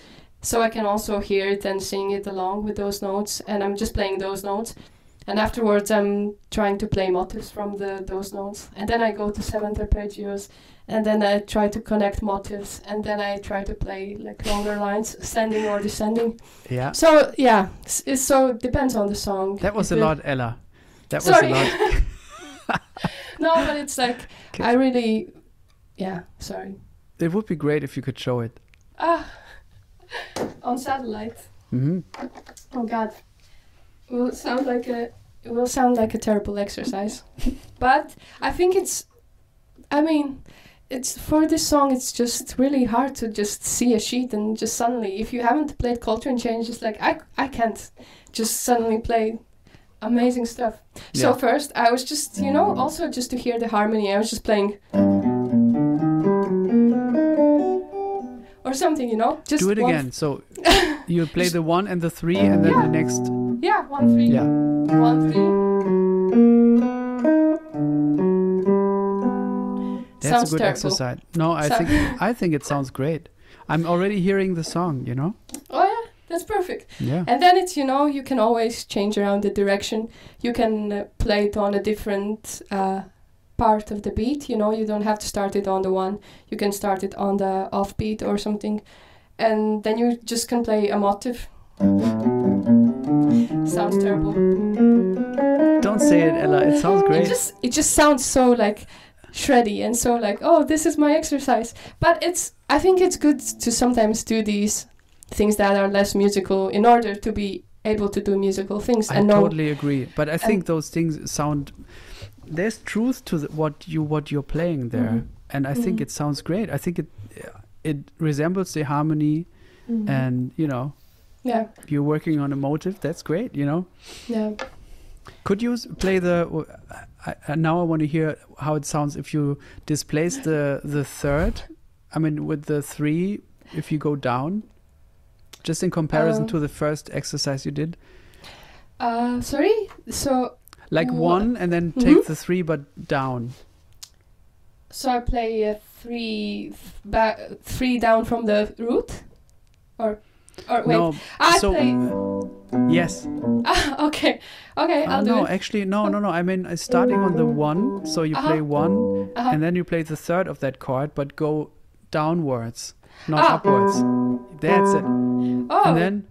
So I can also hear it and sing it along with those notes, and I'm just playing those notes. And afterwards, I'm trying to play motifs from those notes. And then I go to seventh arpeggios, and then I try to connect motifs, and then I try to play like longer lines, ascending or descending. Yeah. So yeah, so it depends on the song. That was a lot, Ella. That sorry. Was a lot. No, but it's like Kay. I really, yeah. Sorry. It would be great if you could show it. On Satellite. Mm-hmm. Oh God. It will sound like a terrible exercise, but I think it's, I mean, it's for this song. It's just really hard to just see a sheet and just suddenly, if you haven't played Coltrane changes, like I can't just suddenly play amazing stuff. Yeah. So first I was just, you know, also just to hear the harmony. I was just playing or something, you know. Just do it again. So you play the one and the three, and then the next. Yeah, 1 3. Yeah. 1 3. That's sounds a good terrible. Exercise. No, I think it sounds great. I'm already hearing the song, you know? Oh yeah, that's perfect. Yeah. And then it's, you know, you can always change around the direction. You can play it on a different part of the beat, you know, you don't have to start it on the one. You can start it on the off beat or something. And then you just can play a motif. Sounds terrible. Don't say it, Ella. It sounds great. It just sounds so like shreddy and so like, oh, this is my exercise. But I think it's good to sometimes do these things that are less musical in order to be able to do musical things. I totally agree. But I think those things sound. There's truth to what you're playing there, and I think it sounds great. I think it resembles the harmony, and you know. Yeah. If you're working on a motive, that's great, you know? Yeah. Could you play now I want to hear how it sounds if you displace the third, I mean, with the three, if you go down, just in comparison to the first exercise you did. Sorry? So Like one and then take the three, but down. So I play three down from the root, or wait. No, I play. Yes. Ah, okay. I'll do it. Actually, no. I mean, starting on the one, so you play one, and then you play the third of that chord, but go downwards, not upwards. That's it. Oh. And then.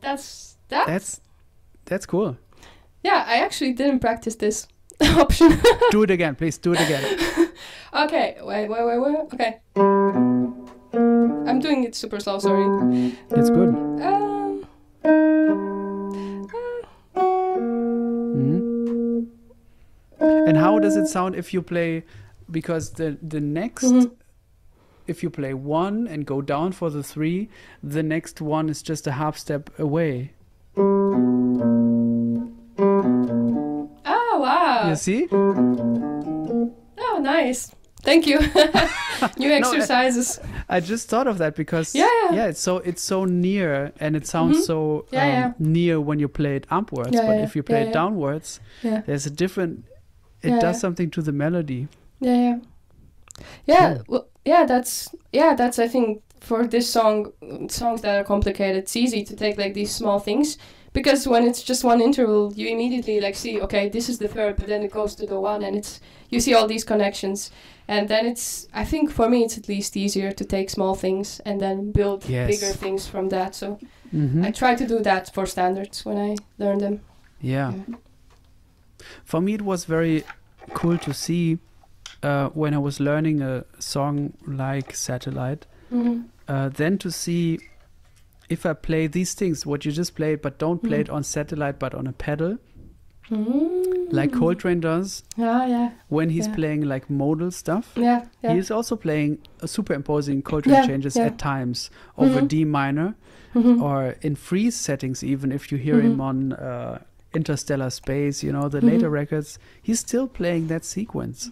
That's that. That's cool. Yeah, I actually didn't practice this option. Do it again, please. Do it again. Okay, wait. Okay. I'm doing it super slow, sorry. That's good. And how does it sound if you play, because the next, if you play one and go down for the three, the next one is just a half step away. You see? Oh, nice. Thank you. New exercises. I just thought of that because it's so near, and it sounds so near when you play it upwards, but if you play it downwards, there's a different, it does something to the melody. Cool. Well, that's I think for this song, songs that are complicated, it's easy to take like these small things. Because when it's just one interval, you immediately like see, okay, this is the third, but then it goes to the one, and it's, you see all these connections, and then it's, I think for me it's at least easier to take small things and then build bigger things from that. So I try to do that for standards when I learn them. Yeah. For me it was very cool to see when I was learning a song like Satellite, then to see. If I play these things, what you just played, but don't play it on Satellite, but on a pedal, like Coltrane does. When he's playing like modal stuff, he is also playing superimposing Coltrane changes at times over D minor, or in freeze settings. Even if you hear him on Interstellar Space, you know, the later records, he's still playing that sequence.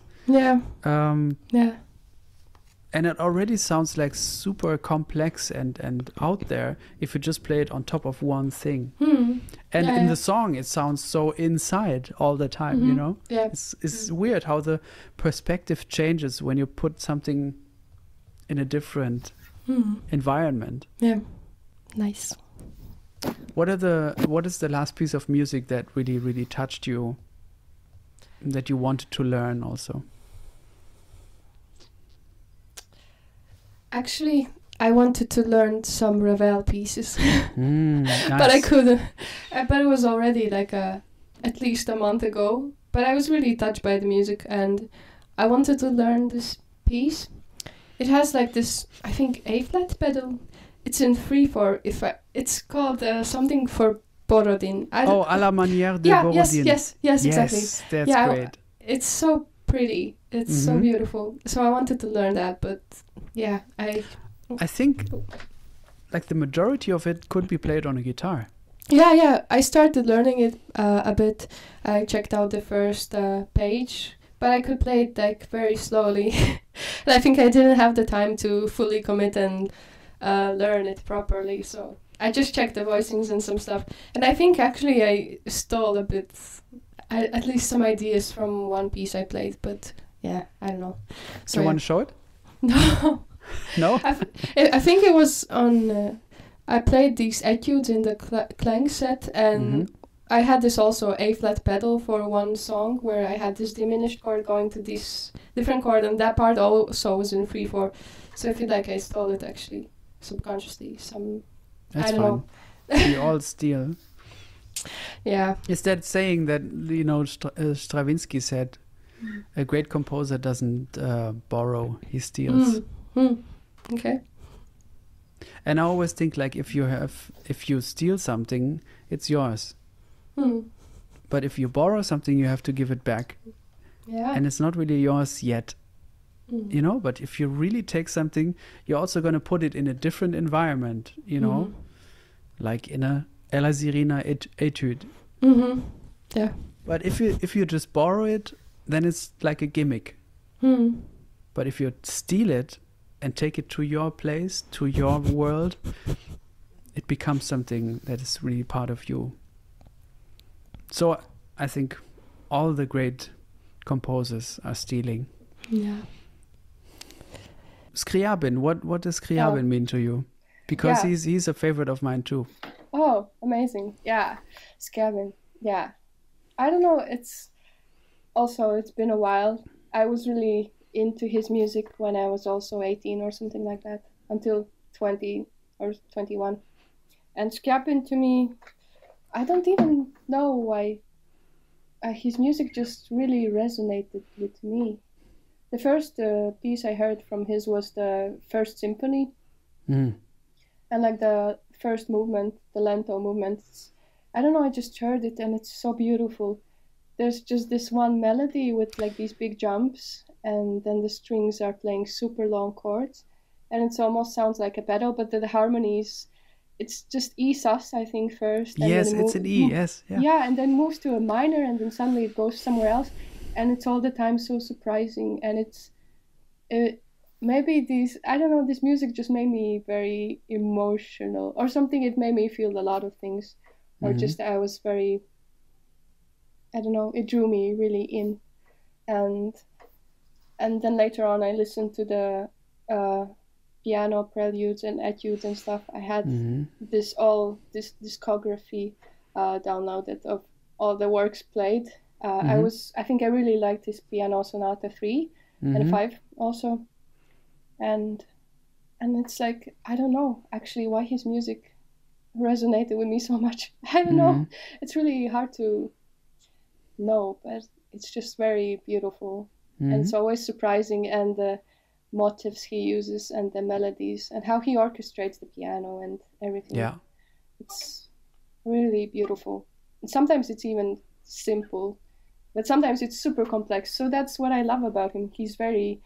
And it already sounds like super complex and out there if you just play it on top of one thing. And in the song, it sounds so inside all the time, you know? It's weird how the perspective changes when you put something in a different environment. Yeah, nice. What is the last piece of music that really, really touched you, that you wanted to learn also? Actually, I wanted to learn some Ravel pieces, nice. But I couldn't. But it was already like at least a month ago. But I was really touched by the music, and I wanted to learn this piece. It has like this, I think, A-flat pedal. It's in 3/4. It's called something for Borodin. À la manière de Borodin. Yes, exactly. That's great. It's so pretty. It's so beautiful. So I wanted to learn that, but. Yeah, I think like the majority of it could be played on a guitar. Yeah. I started learning it a bit. I checked out the first page, but I could play it like very slowly. And I think I didn't have the time to fully commit and learn it properly. So I just checked the voicings and some stuff. And I think actually I stole a bit, at least some ideas from one piece I played. But yeah, I don't know. So you want to show it? No. I think it was on. I played these etudes in the Klang set, and I had this also A flat pedal for one song where I had this diminished chord going to this different chord, and that part also was in 3/4. So I feel like I stole it actually subconsciously. That's I don't know. We all steal. Yeah. It's that saying that you know Stravinsky said. A great composer doesn't borrow, he steals. Okay. And I always think like if you steal something, it's yours. But if you borrow something, you have to give it back. Yeah. And it's not really yours yet. You know, but if you really take something, you're also going to put it in a different environment, you know, like in a Ella Sirina etude. Yeah. But if you just borrow it, then it's like a gimmick. But if you steal it and take it to your place, to your world, it becomes something that is really part of you. So I think all the great composers are stealing. Yeah. Scriabin, what does Scriabin mean to you? Because he's a favorite of mine too. Oh, amazing. Yeah. Scriabin. Yeah. I don't know, it's been a while. I was really into his music when I was also 18 or something like that, until 20 or 21. And Scriabin to me, I don't even know why, his music just really resonated with me. The first piece I heard from his was the First Symphony. Mm. And like the first movement, the lento movement, I don't know, I just heard it and it's so beautiful. There's just this one melody with like these big jumps, and then the strings are playing super long chords, and it almost sounds like a pedal, but the harmonies, it's just E sus, I think, first. And yes, it's an E, yes. Yeah. Yeah, and then moves to a minor, and then suddenly it goes somewhere else, and it's all the time so surprising, and it's, maybe these, I don't know, this music just made me very emotional, or something. It made me feel a lot of things, or just I was very, I don't know, it drew me really in. And then later on I listened to the piano preludes and etudes and stuff. I had this discography downloaded of all the works played. I think I really liked his piano sonata 3 and 5 also. And it's like, I don't know actually why his music resonated with me so much. I don't know. It's really hard to know, but it's just very beautiful. And it's always surprising, and the motifs he uses and the melodies and how he orchestrates the piano and everything. Yeah. It's really beautiful. And sometimes it's even simple, but sometimes it's super complex. So that's what I love about him. He's very,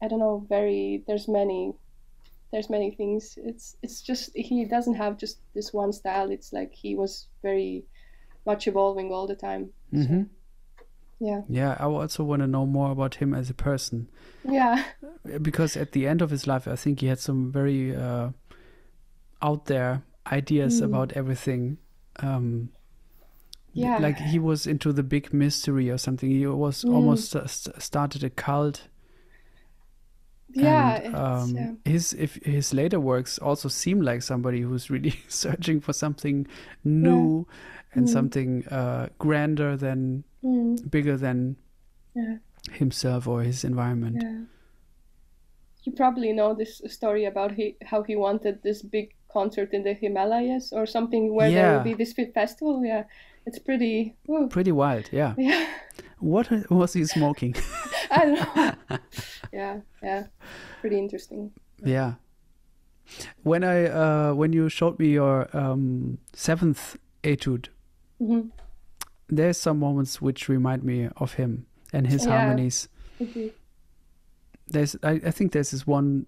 I don't know, there's many things. It's just, he doesn't have just this one style. It's like he was very much evolving all the time. Mm-hmm. So, yeah. Yeah, I also want to know more about him as a person. Yeah. Because at the end of his life, I think he had some very out there ideas about everything. Yeah. Like he was into the big mystery or something. He was almost started a cult. Yeah, and, his later works also seem like somebody who's really searching for something new and something grander than bigger than himself or his environment. Yeah. You probably know this story about how he wanted this big concert in the Himalayas or something, where there would be this festival. Yeah, it's pretty pretty wild. Yeah. Yeah. What was he smoking? I don't know. Yeah, pretty interesting. Yeah, when I when you showed me your 7th etude, there's some moments which remind me of him and his harmonies. There's I think there's this one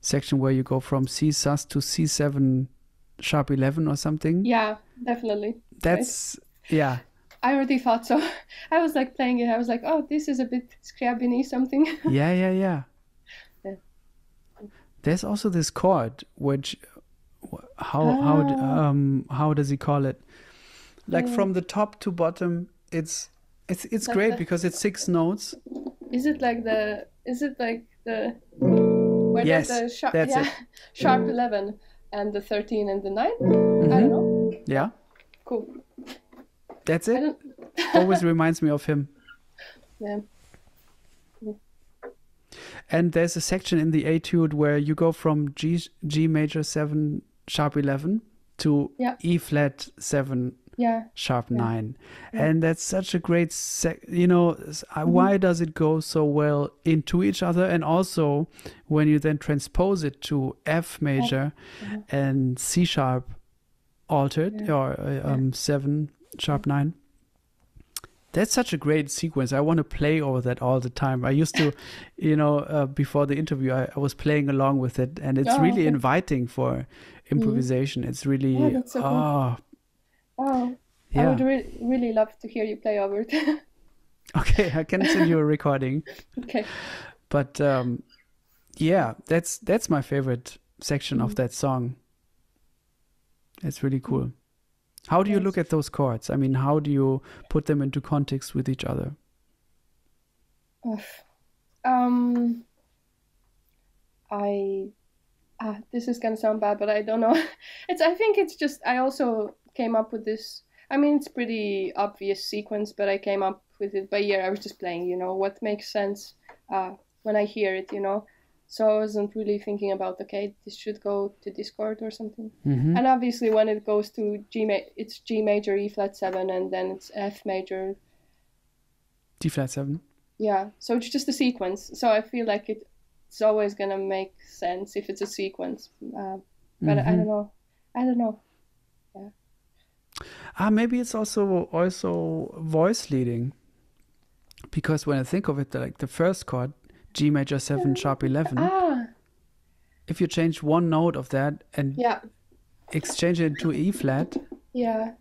section where you go from C sus to C7♯11 or something. Yeah, definitely. That's right. Yeah. I already thought so. I was like playing it. I was like, oh, this is a bit Scriabin-y something. Yeah. There's also this chord, which, how does he call it? Like from the top to bottom, it's like great because it's 6 notes. Is it like the where there's the sharp 11 and the 13 and the 9? I don't know. Yeah. Cool. That's it. Always reminds me of him. Yeah. And there's a section in the etude where you go from G♭7♯11 to E♭7 9, and that's such a great you know, why does it go so well into each other? And also when you then transpose it to F major and C♯ altered or 7♯9. That's such a great sequence. I want to play over that all the time. I used to, you know, before the interview, I was playing along with it, and it's really inviting for improvisation. It's really that's so cool. I would really love to hear you play over it. Okay, I can send you a recording. Okay, but yeah, that's my favorite section of that song. It's really cool. How do you look at those chords? I mean, how do you put them into context with each other? This is gonna sound bad, but I don't know. I think it's just, I also came up with this. I mean, it's pretty obvious sequence, but I came up with it by ear. I was just playing, you know, what makes sense when I hear it, you know. So I wasn't really thinking about, okay, this should go to this chord or something. Mm-hmm. And obviously when it goes to it's G major, E flat 7, and then it's F major, D flat 7. Yeah, so it's just a sequence. So I feel like it's always going to make sense if it's a sequence. But mm-hmm. I don't know. Yeah. Maybe it's also voice leading. Because when I think of it, like the first chord, G major 7 sharp 11. If you change one note of that and exchange it to E flat. Yeah.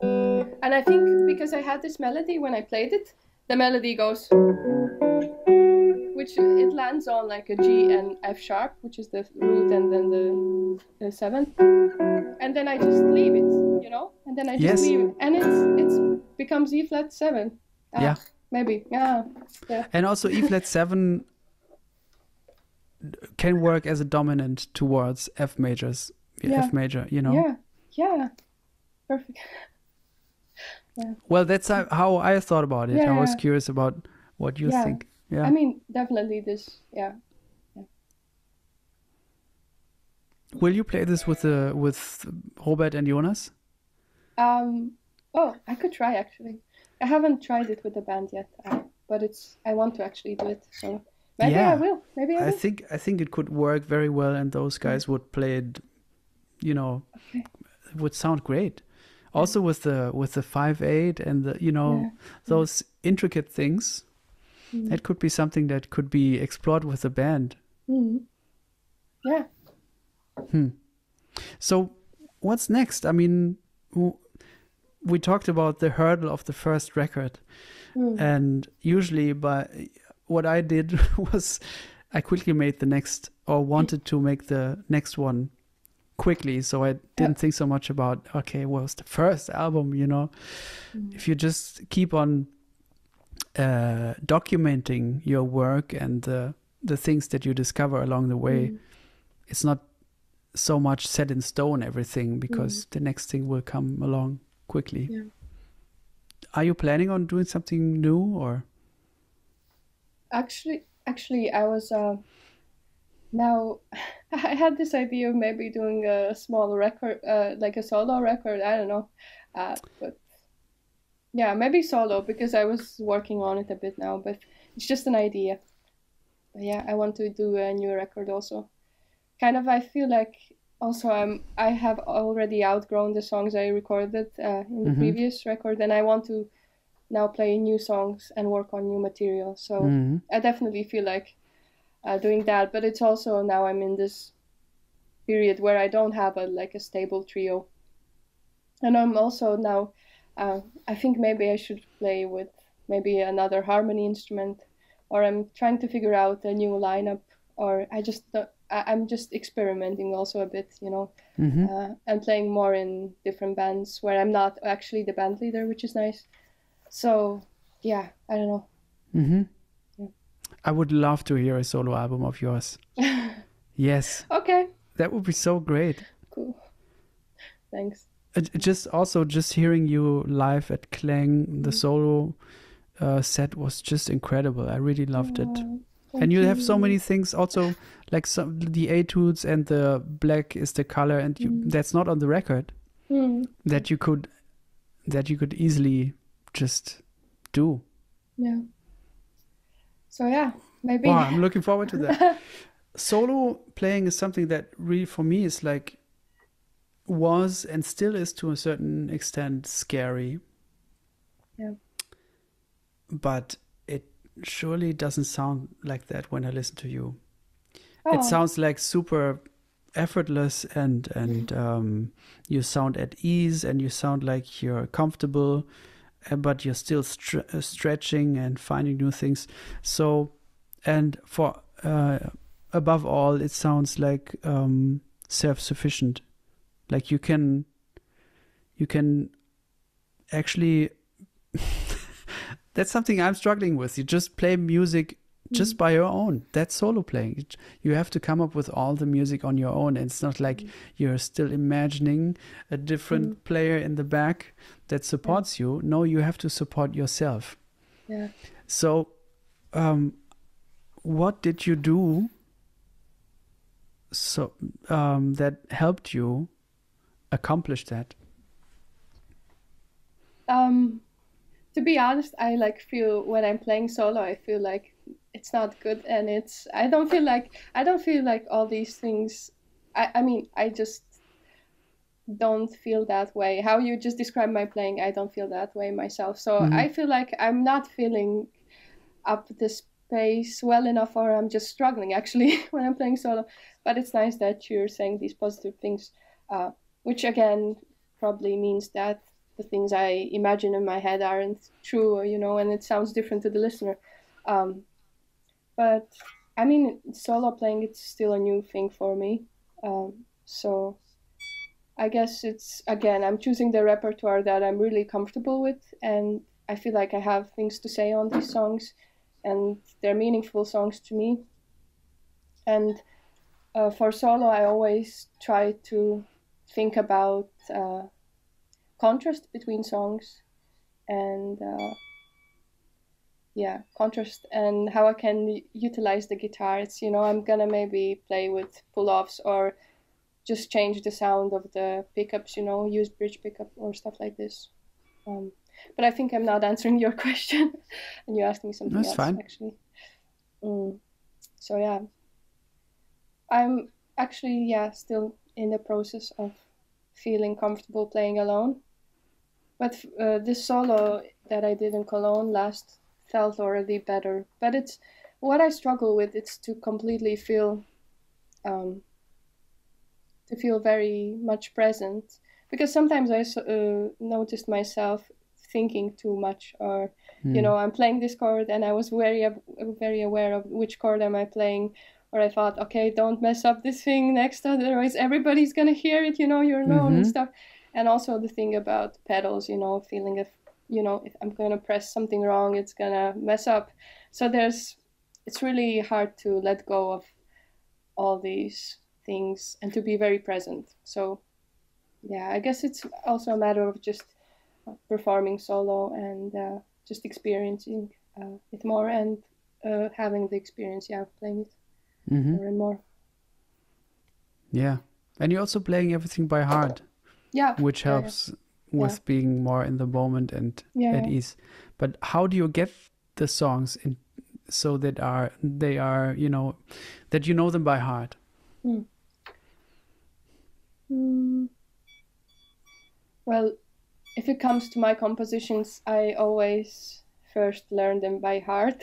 And I think because I had this melody when I played it, the melody goes, which it lands on like a G and F sharp, which is the root and then the 7. And then I just leave it, you know? And then I just leave it. And it's becomes E flat 7. Yeah. Maybe. Yeah. And also E flat 7 can work as a dominant towards F majors. Yeah. F major, you know? Yeah. Perfect. Yeah. Well, that's how I thought about it. Yeah. I was curious about what you think. Yeah. I mean, definitely this. Yeah. Will you play this with Robert and Jonas? Oh, I could try actually. I haven't tried it with the band yet, but I want to actually do it. So maybe I will. Maybe I will. I think it could work very well, and those guys would play it. You know, it would sound great. Also with the 5/8 and the those intricate things, that could be something that could be explored with the band. Mm. Yeah. So what's next? I mean, we talked about the hurdle of the first record, and usually what I did was I quickly made the next, or wanted to make the next one quickly, so I didn't think so much about well, it's the first album, you know. If you just keep on documenting your work and the things that you discover along the way, it's not so much set in stone everything, because the next thing will come along quickly. Are you planning on doing something new? Or actually I was now I had this idea of maybe doing a small record, like a solo record. I don't know, but yeah, maybe solo, because I was working on it a bit now, but it's just an idea. But yeah, I want to do a new record also. Kind of, I feel like also I have already outgrown the songs I recorded in the previous record, and I want to now play new songs and work on new material. So I definitely feel like doing that, but it's also now I'm in this period where I don't have a stable trio, and I'm also now I think maybe I should play with maybe another harmony instrument, or I'm trying to figure out a new lineup, or I'm just experimenting also a bit, you know. I'm playing more in different bands where I'm not actually the band leader, which is nice. So yeah, I don't know. I would love to hear a solo album of yours. Yes. Okay. That would be so great. Cool. Thanks. Just hearing you live at Klang, the solo set was just incredible. I really loved it. And you have so many things also, like the etudes and the Black Is the Color, and that's not on the record, that you could easily just do. Yeah. So yeah, maybe. Wow, I'm looking forward to that. Solo playing is something that really, for me, is like, was and still is to a certain extent scary. Yeah. But it surely doesn't sound like that when I listen to you. Oh. It sounds like super effortless, and you sound at ease, and you sound like you're comfortable, but you're still stretching and finding new things. So, and for above all, it sounds like self-sufficient, like you can you can actually that's something I'm struggling with. You just play music just by your own. That's solo playing. You have to come up with all the music on your own. And it's not like you're still imagining a different player in the back that supports you. No, you have to support yourself. Yeah. So what did you do so that helped you accomplish that? To be honest, I like feel when I'm playing solo, I feel like it's not good, and it's I don't feel like all these things. I mean, I just don't feel that way. How you just described my playing, I don't feel that way myself. So I feel like I'm not filling up the space well enough, or I'm just struggling actually when I'm playing solo. But it's nice that you're saying these positive things, which again probably means that the things I imagine in my head aren't true, or, you know, and it sounds different to the listener. But I mean, solo playing, it's still a new thing for me. So I guess it's, again, I'm choosing the repertoire that I'm really comfortable with. And I feel like I have things to say on these songs, and they're meaningful songs to me. And for solo, I always try to think about contrast between songs and contrast, and how I can utilize the guitar. It's, you know, I'm gonna maybe play with pull-offs, or just change the sound of the pickups, you know, use bridge pickup or stuff like this. But I think I'm not answering your question and you asked me something else. That's fine. Actually. So yeah, I'm actually, still in the process of feeling comfortable playing alone. But this solo that I did in Cologne last felt already better. But it's what I struggle with. It's to completely feel, very much present. Because sometimes I noticed myself thinking too much, or you know, I'm playing this chord and I was very aware of which chord am I playing. Or I thought, okay, don't mess up this thing next, otherwise everybody's gonna hear it, you know, you're alone and stuff. And also the thing about pedals, you know, feeling if, you know, if I'm gonna press something wrong, it's gonna mess up. So it's really hard to let go of all these things and to be very present. So yeah, I guess it's also a matter of just performing solo and just experiencing it more, and having the experience of playing it. More and more. Yeah. And you're also playing everything by heart. Yeah. Which helps with being more in the moment and at ease. But how do you get the songs in so that they are, you know, that you know them by heart? Well, if it comes to my compositions, I always first learn them by heart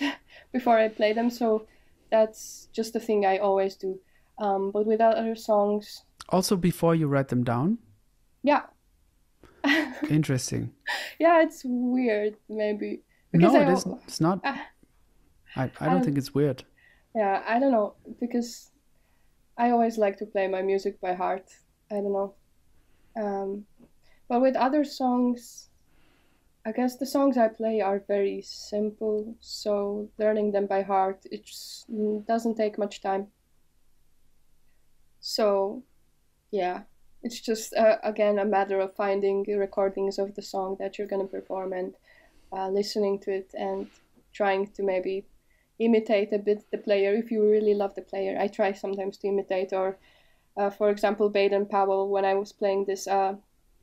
before I play them. So that's just the thing I always do. But with other songs... Also before you write them down? Yeah. Interesting. Yeah, it's weird, maybe. Because no, it isn't. It's not. I don't think it's weird. Yeah, I don't know. Because I always like to play my music by heart. I don't know. But with other songs... I guess the songs I play are very simple, so learning them by heart, it just doesn't take much time. So, yeah, it's just, again, a matter of finding recordings of the song that you're going to perform and listening to it and trying to maybe imitate a bit the player if you really love the player. I try sometimes to imitate, or, for example, Baden-Powell, when I was playing this...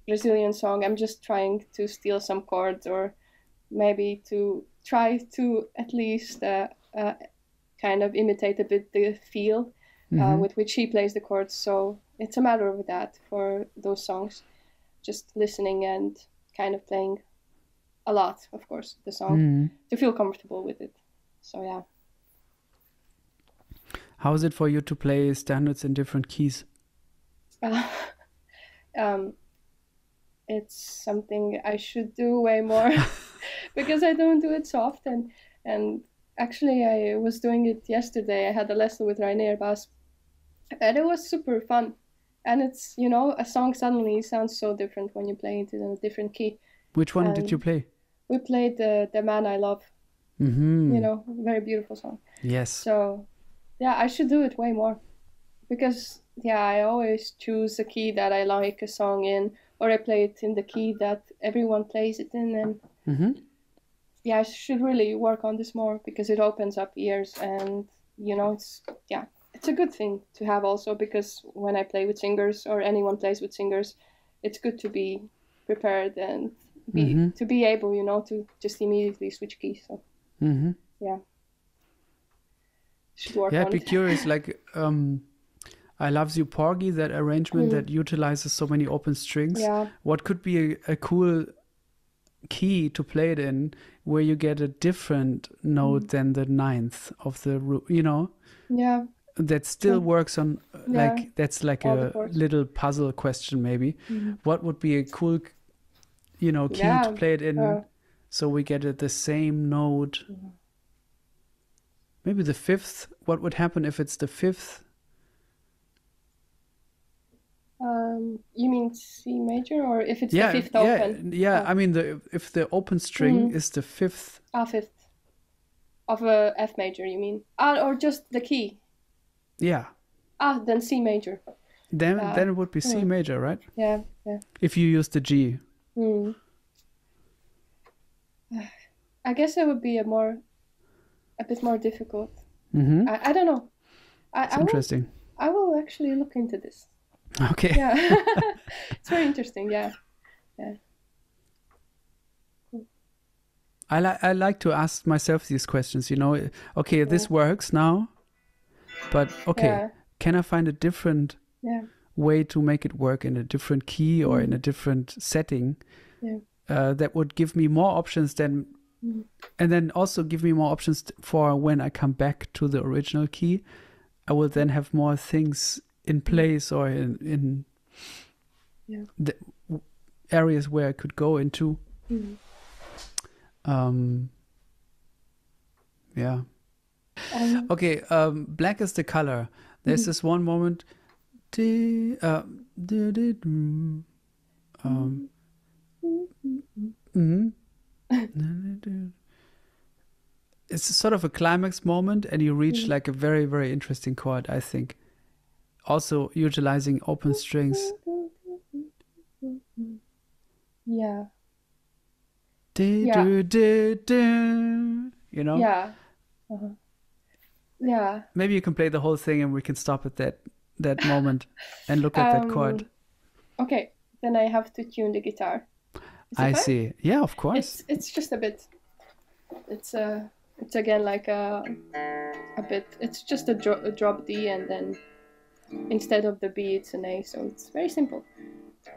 Brazilian song, I'm just trying to steal some chords, or maybe to try to at least kind of imitate a bit the feel with which he plays the chords. So it's a matter of that for those songs, just listening and kind of playing a lot, of course, the song to feel comfortable with it. So yeah. How is it for you to play standards in different keys? It's something I should do way more because I don't do it so often. And actually, I was doing it yesterday. I had a lesson with Reinier Baas, and it was super fun. And it's, you know, a song suddenly sounds so different when you play it in a different key. Which one did you play? We played The Man I Love. Mm-hmm. You know, very beautiful song. Yes. So, yeah, I should do it way more. Because, yeah, I always choose a key that I like a song in, or I play it in the key that everyone plays it in. And mm-hmm. yeah, I should really work on this more because it opens up ears and, you know, it's, yeah. It's a good thing to have also, because when I play with singers or anyone plays with singers, it's good to be prepared and be, mm-hmm. to be able, you know, to just immediately switch keys. So, mm-hmm. yeah. Should work on it. Yeah, be curious. Like, I Love You Porgy, that arrangement mm-hmm. that utilizes so many open strings. Yeah. What could be a cool key to play it in where you get a different note mm-hmm. than the ninth of the, you know? Yeah. That still works on, like, yeah. that's like all a little puzzle question, maybe. Mm-hmm. What would be a cool, you know, key yeah. to play it in so we get it the same note? Mm-hmm. Maybe the fifth. What would happen if it's the fifth? You mean C major, or if it's the fifth open? Yeah, I mean, if the open string mm-hmm. is the fifth. Fifth. Of a F major, you mean? Or just the key. Yeah. Then C major. Then it would be C major, right? Yeah, yeah. If you use the G. Mm. I guess it would be a bit more difficult. Mm-hmm. I don't know. It's interesting. I will actually look into this. Okay. Yeah. It's very interesting. Yeah. Yeah. I like to ask myself these questions. You know, okay, this works now. But okay, can I find a different way to make it work in a different key or in a different setting that would give me more options than, and then also give me more options for when I come back to the original key, I will then have more things in place or in the areas where I could go into. Mm-hmm. Yeah. Okay, Black Is the Color. There's this one moment. It's sort of a climax moment, and you reach like a very, very interesting chord, I think. Also utilizing open strings. Yeah. You know? Yeah. Uh-huh. Yeah. Maybe you can play the whole thing and we can stop at that moment and look at that chord. Okay, then I have to tune the guitar. I see. Yeah, of course. It's just a bit. It's again like a bit. It's just a drop D, and then instead of the B, it's an A. So it's very simple. I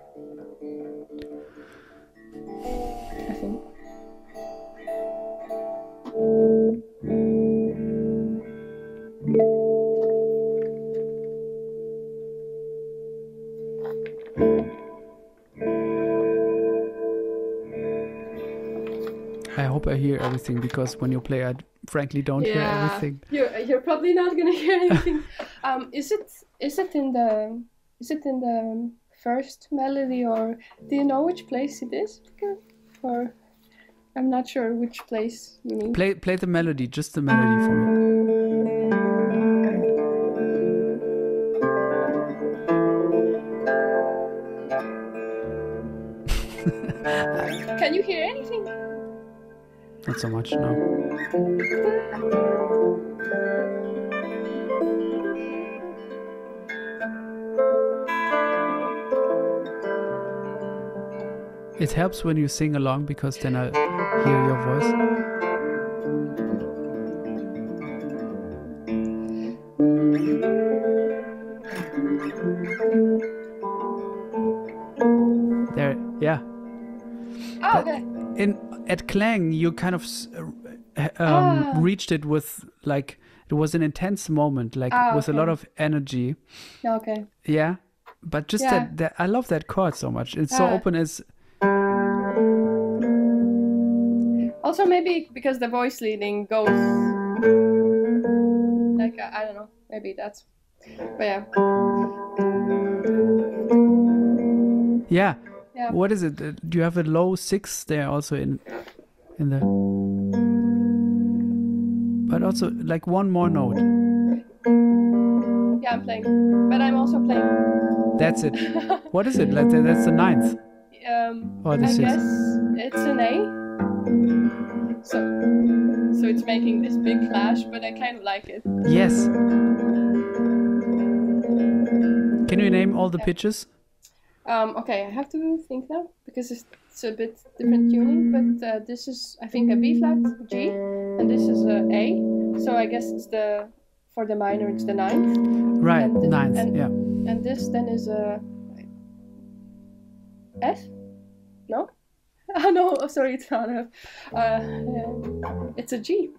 think. I hope I hear everything, because when you play, I frankly don't hear everything. You're probably not gonna hear anything. Is it in the first melody, or do you know which place it is? Or I'm not sure which place you mean. Play the melody, just the melody for me. Can you hear anything? Not so much, no. It helps when you sing along, because then I hear your voice. There, yeah. Oh, okay. At Klang, you kind of reached it with, like, it was an intense moment, like with a lot of energy. Okay. Yeah, but just that I love that chord so much. It's so open. As also maybe because the voice leading goes like I don't know, maybe that's, but yeah. Yeah. Yeah. What is it? Do you have a low six there also in the... But also like one more note. Yeah, I'm playing. But I'm also playing. That's it. What is it? Like, that's the ninth. Or the I sixth. Guess it's an A. So it's making this big clash, but I kind of like it. Yes. Can you name all the pitches? Okay, I have to think now, because it's a bit different tuning, but this is, I think, a B flat, G, and this is a A, so I guess it's the, for the minor, it's the ninth. Right, and the, ninth, and, yeah. And this then is a F? No? Oh no, oh, sorry, it's not an F. It's a G.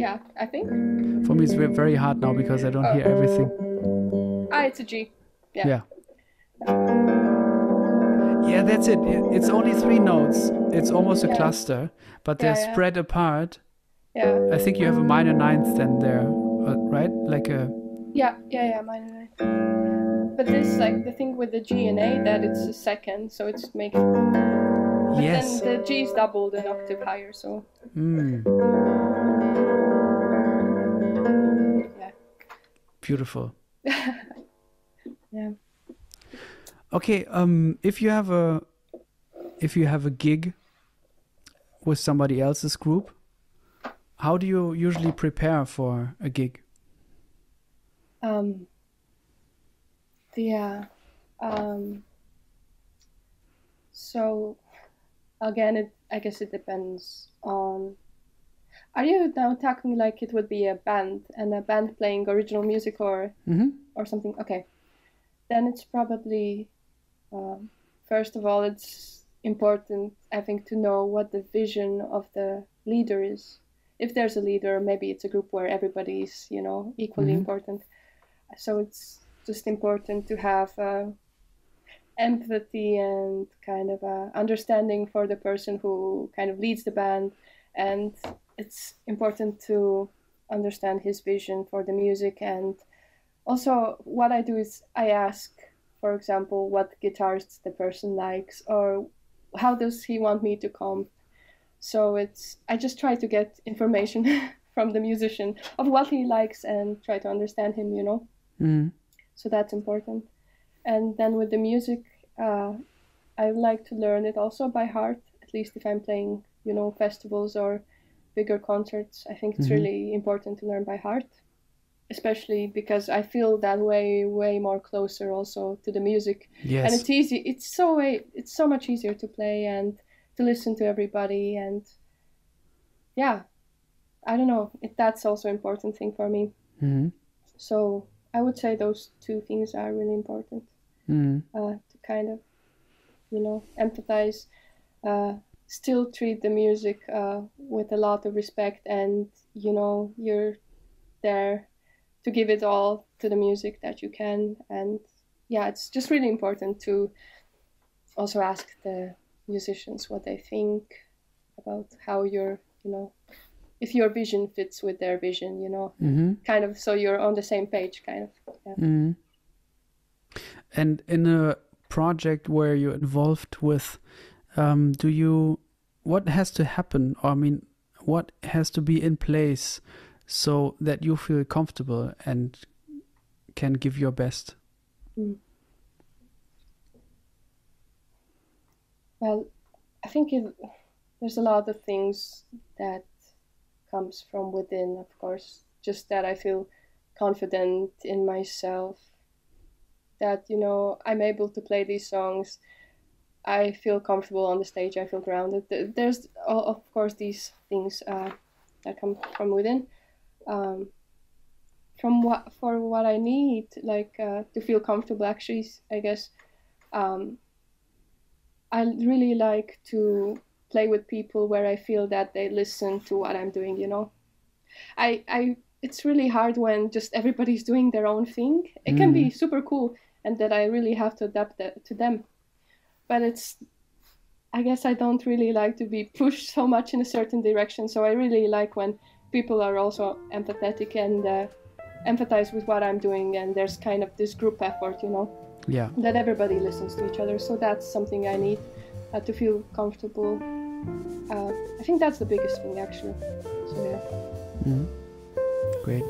Yeah, I think. For me, it's very hard now, because I don't hear everything. Ah, it's a G. Yeah. Yeah. Yeah, that's it. It's only three notes. It's almost a cluster, but they're spread apart. Yeah. I think you have a minor ninth then there, right? Like a. Yeah, minor ninth. But this, like the thing with the G and A, that it's a second, so it's making. But then the G is doubled an octave higher, so. Yeah. Beautiful. Yeah. Okay, if you have a gig with somebody else's group, how do you usually prepare for a gig? So again, I guess it depends on. Are you now talking like it would be a band and a band playing original music or or something? Okay, then it's probably. First of all, it's important, I think, to know what the vision of the leader is. If there's a leader, maybe it's a group where everybody is, equally important. So it's just important to have empathy and kind of understanding for the person who kind of leads the band. And it's important to understand his vision for the music. And also what I do is I ask, for example, what guitars the person likes, or how does he want me to come? So I just try to get information from the musician of what he likes and try to understand him, So that's important. And then with the music, I like to learn it also by heart, at least if I'm playing, festivals or bigger concerts. I think it's really important to learn by heart. Especially because I feel that way more closer also to the music. Yes. And it's easy. It's so much easier to play and to listen to everybody. And yeah, I don't know. That's also an important thing for me. So I would say those two things are really important to kind of, empathize, still treat the music with a lot of respect and, you're there to give it all to the music that you can. And yeah, it's just really important to also ask the musicians what they think about how you're, if your vision fits with their vision, kind of, so you're on the same page, kind of. Yeah. And in a project where you're involved with, what has to happen? I mean, what has to be in place so that you feel comfortable and can give your best? Well, I think there's a lot of things that comes from within, of course, just that I feel confident in myself, that, I'm able to play these songs, I feel comfortable on the stage, I feel grounded. There's, of course, these things that come from within. For what I need, like to feel comfortable, actually, I guess, I really like to play with people where I feel that they listen to what I'm doing. It's really hard when just everybody's doing their own thing. It can be super cool, and that I really have to adapt that to them. But I guess I don't really like to be pushed so much in a certain direction. So I really like when people are also empathetic and empathize with what I'm doing, and there's kind of this group effort, you know, yeah, that everybody listens to each other. So that's something I need to feel comfortable. I think that's the biggest thing, actually. So yeah. Mm-hmm. Great.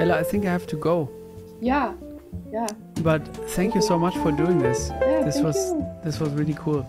Ella, I think I have to go. Yeah. But thank you so much for doing this. Yeah, this was really cool.